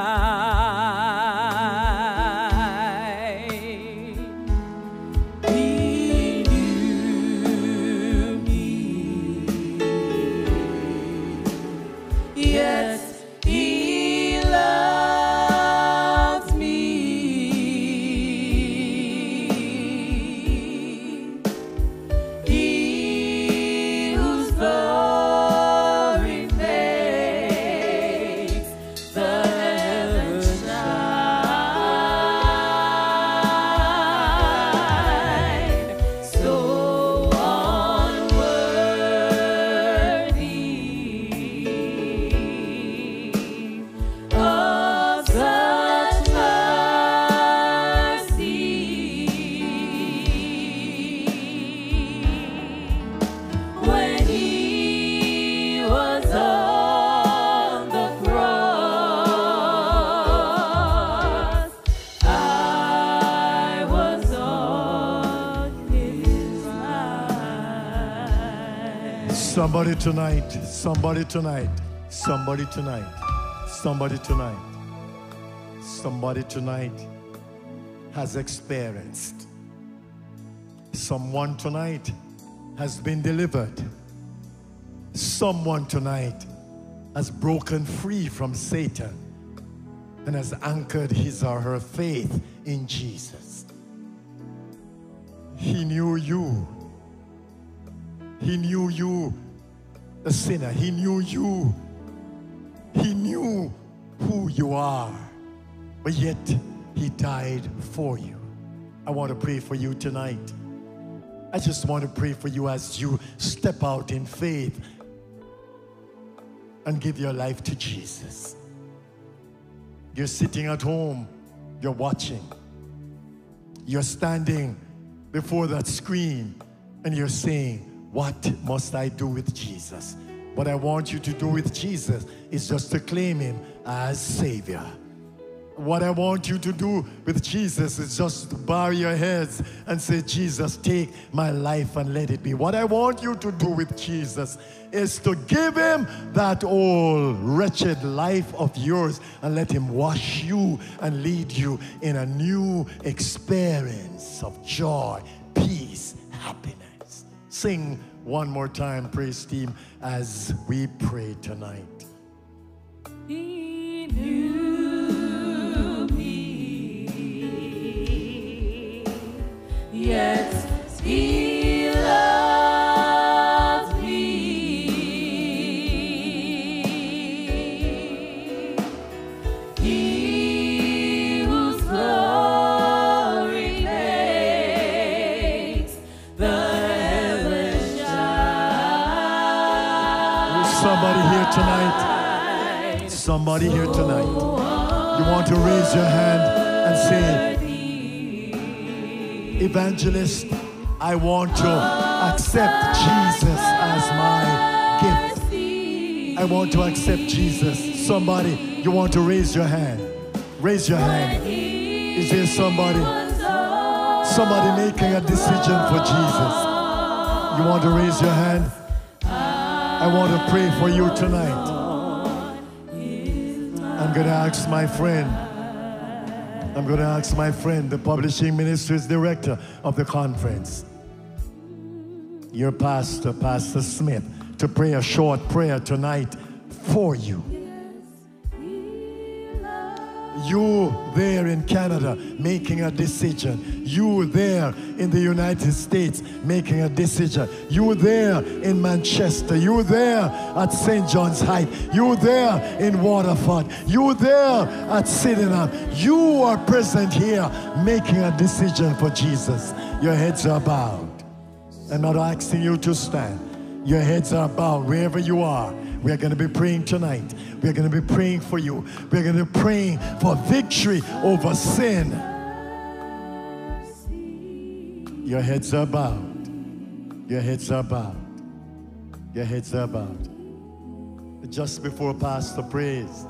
Somebody tonight, somebody tonight, somebody tonight, somebody tonight, somebody tonight has experienced. Someone tonight has been delivered. Someone tonight has broken free from Satan and has anchored his or her faith in Jesus. He knew you. He knew you. A sinner. He knew you. He knew who you are, but yet he died for you. I want to pray for you tonight. I just want to pray for you as you step out in faith and give your life to Jesus. You're sitting at home, you're watching, you're standing before that screen and you're saying, what must I do with Jesus? What I want you to do with Jesus is just to claim him as Savior. What I want you to do with Jesus is just to bow your heads and say, Jesus, take my life and let it be. What I want you to do with Jesus is to give him that old wretched life of yours and let him wash you and lead you in a new experience of joy, peace, happiness. Sing one more time, praise team, as we pray tonight. He knew me, yes, he loved me. He whose glory makes the tonight, somebody here tonight, you want to raise your hand and say, Evangelist, I want to accept Jesus as my gift. I want to accept Jesus. Somebody, you want to raise your hand. Raise your hand. Is there somebody? Somebody making a decision for Jesus. You want to raise your hand? I want to pray for you tonight. I'm going to ask my friend, the Publishing Ministries Director of the conference, your pastor, Pastor Smith, to pray a short prayer tonight for you. You there in Canada making a decision. You there in the United States making a decision. You there in Manchester. You there at St. John's Height. You there in Waterford. You there at Sydenham. You are present here making a decision for Jesus. Your heads are bowed. I'm not asking you to stand. Your heads are bowed wherever you are. We are going to be praying tonight. We are going to be praying for you. We are going to be praying for victory over sin. Your heads are bowed. Your heads are bowed. Your heads are bowed. Just before Pastor prays,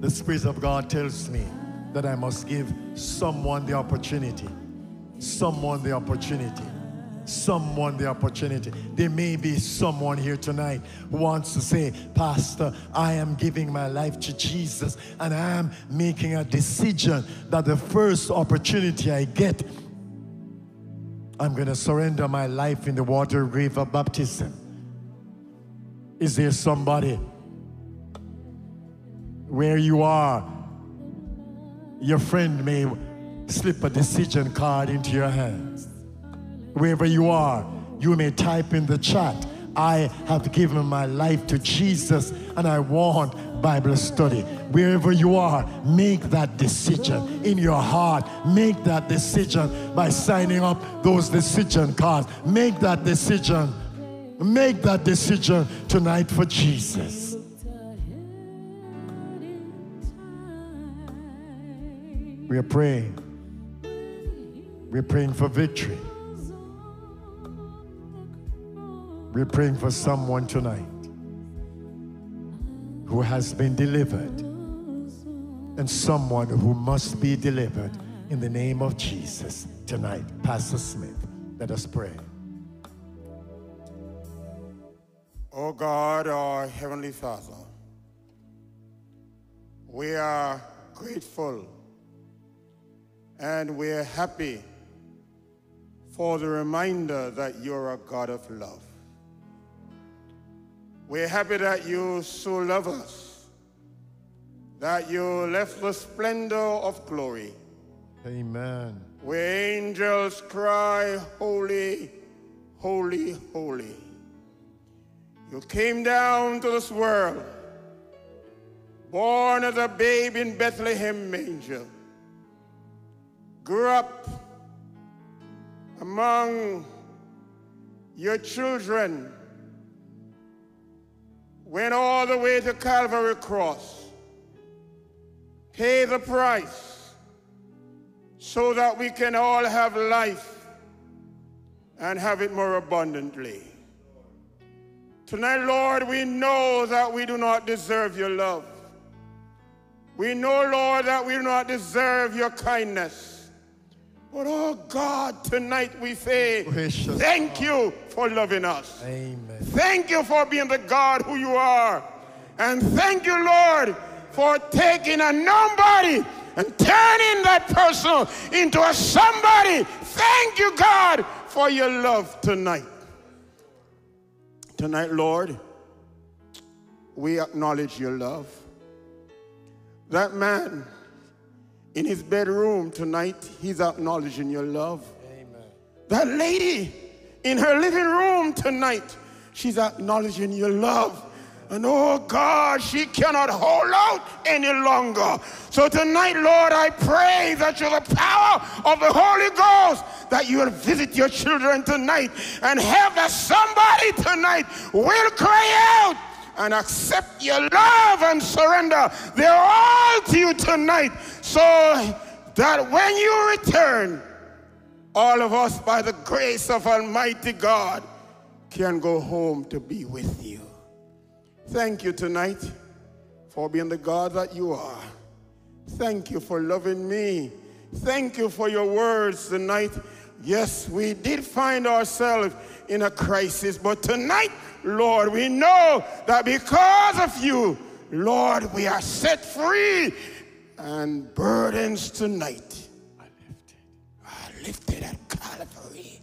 the Spirit of God tells me that I must give someone the opportunity. There may be someone here tonight who wants to say, Pastor, I am giving my life to Jesus, and I am making a decision that the first opportunity I get, I'm going to surrender my life in the water grave of baptism. Is there somebody where you are? Your friend may slip a decision card into your hands. Wherever you are, you may type in the chat, I have given my life to Jesus and I want Bible study. Wherever you are, make that decision in your heart. Make that decision by signing up those decision cards. Make that decision. Make that decision tonight for Jesus. We are praying. We're praying for victory. We're praying for someone tonight who has been delivered, and someone who must be delivered in the name of Jesus tonight. Pastor Smith, let us pray. Oh God, our Heavenly Father, we are grateful and we are happy for the reminder that you're a God of love. We're happy that you so love us, that you left the splendor of glory. Amen. Where angels cry, holy, holy, holy. You came down to this world, born as a babe in Bethlehem manger, grew up among your children, went all the way to Calvary Cross, pay the price so that we can all have life and have it more abundantly. Tonight, Lord, we know that we do not deserve your love. We know, Lord, that we do not deserve your kindness. But, oh God, tonight we say, gracious thank God. You for loving us. Amen. Thank you for being the God who you are. And thank you, Lord, for taking a nobody and turning that person into a somebody. Thank you, God, for your love tonight. Tonight, Lord, we acknowledge your love. That man in his bedroom tonight, he's acknowledging your love. Amen. That lady in her living room tonight, she's acknowledging your love. And oh God, she cannot hold out any longer. So tonight, Lord, I pray that through the power of the Holy Ghost, that you will visit your children tonight and have that somebody tonight will cry out and accept your love and surrender. They're all to you tonight, so that when you return, all of us, by the grace of Almighty God, can go home to be with you. Thank you tonight for being the God that you are. Thank you for loving me. Thank you for your words tonight. Yes, we did find ourselves in a crisis, but tonight, Lord, we know that because of you, Lord, we are set free, and burdens tonight are lifted at Calvary.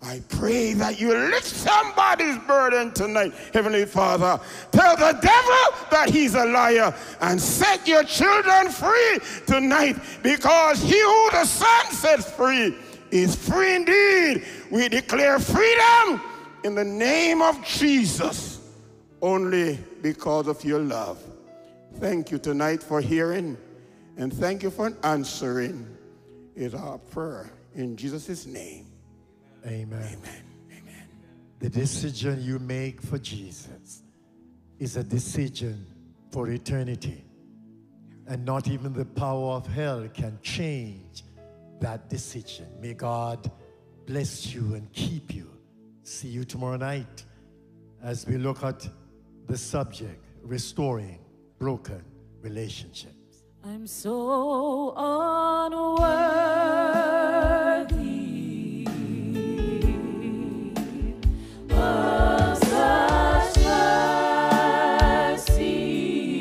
I pray that you lift somebody's burden tonight, Heavenly Father. Tell the devil that he's a liar and set your children free tonight, because he who the Son sets free is free indeed. We declare freedom in the name of Jesus, only because of your love. Thank you tonight for hearing, and thank you for answering. It's our prayer in Jesus' name. Amen. Amen. Amen. The decision you make for Jesus is a decision for eternity. And not even the power of hell can change that decision. May God bless you and keep you. See you tomorrow night as we look at the subject, restoring broken relationships. I'm so unworthy of such mercy.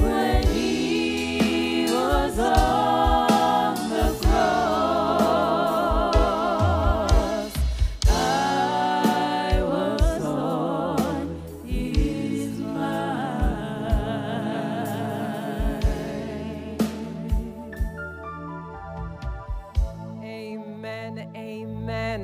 When he was on the cross, I was on his mind. Amen, amen.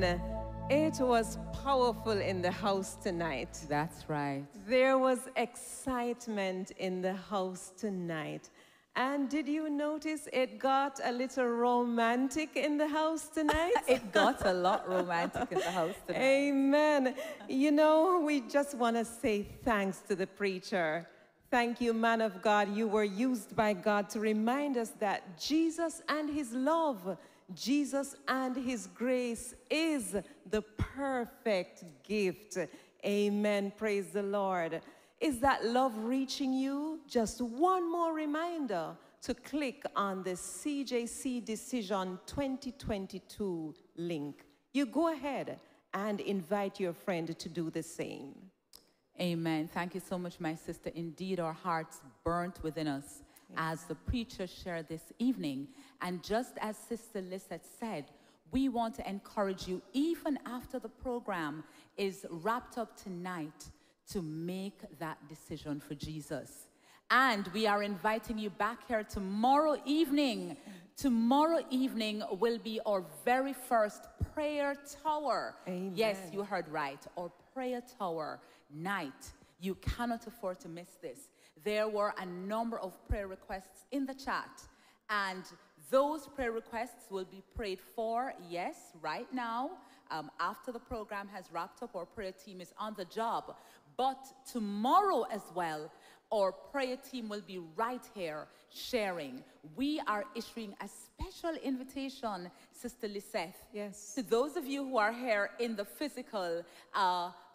It was powerful in the house tonight. That's right. There was excitement in the house tonight. And did you notice it got a little romantic in the house tonight? It got a lot romantic in the house tonight. Amen. You know, we just want to say thanks to the preacher. Thank you, man of God. You were used by God to remind us that Jesus and his love, Jesus and his grace is the perfect gift. Amen. Praise the Lord. Is that love reaching you? Just one more reminder to click on the CJC Decision 2022 link. You go ahead and invite your friend to do the same. Amen. Thank you so much, my sister. Indeed, our hearts burnt within us as the preacher shared this evening. And just as Sister Lisette said, we want to encourage you, even after the program is wrapped up tonight, to make that decision for Jesus. And we are inviting you back here tomorrow evening. Tomorrow evening will be our very first prayer tower. Amen. Yes, you heard right, our prayer tower night. You cannot afford to miss this. There were a number of prayer requests in the chat, and those prayer requests will be prayed for, yes, right now. After the program has wrapped up, our prayer team is on the job. But tomorrow as well, our prayer team will be right here sharing. We are issuing a special invitation, Sister Lisette, yes, to those of you who are here in the physical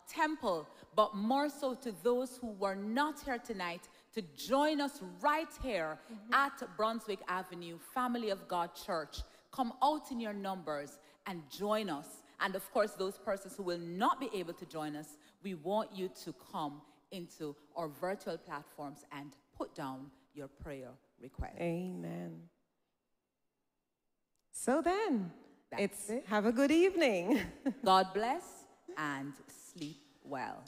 temple, but more so to those who were not here tonight, to join us right here at Brunswick Avenue, Family of God Church. Come out in your numbers and join us. And of course, those persons who will not be able to join us, we want you to come into our virtual platforms and put down your prayer request. Amen. So then, That's it. Have a good evening. God bless and sleep well.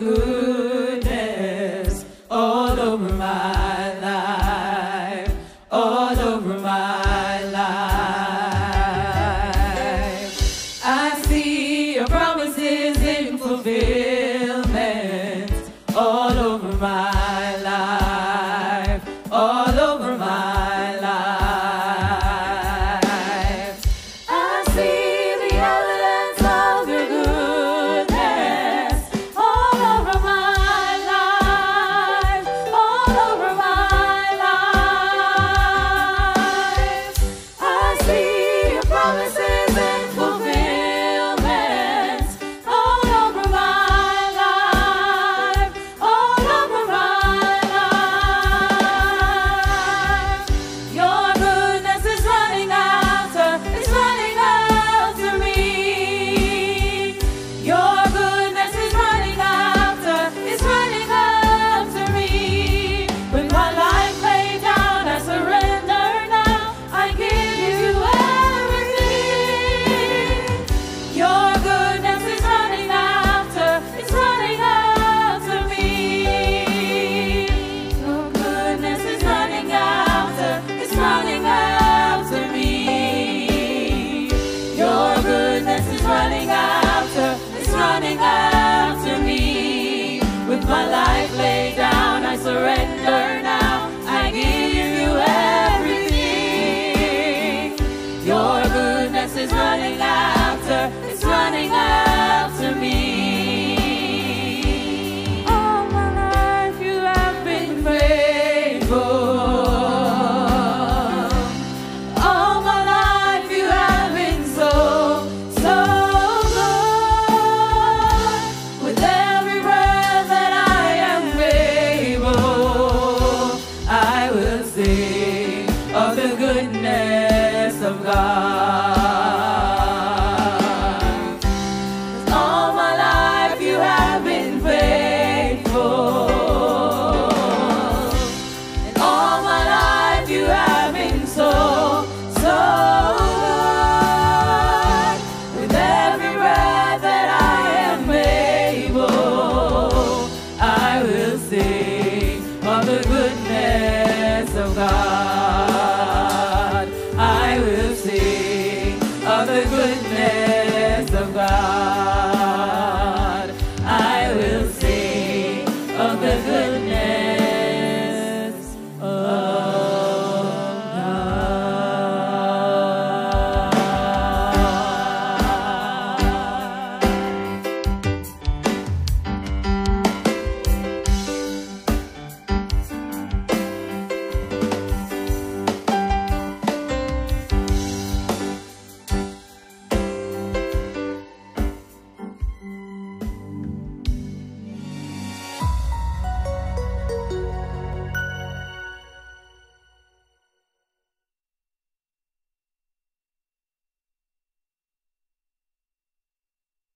Goodness all over my life, all over my life. I see your promises in fulfillment all over my life, all over my life. I see the evidence of your goodness all over my life, all over my life. the goodness of God.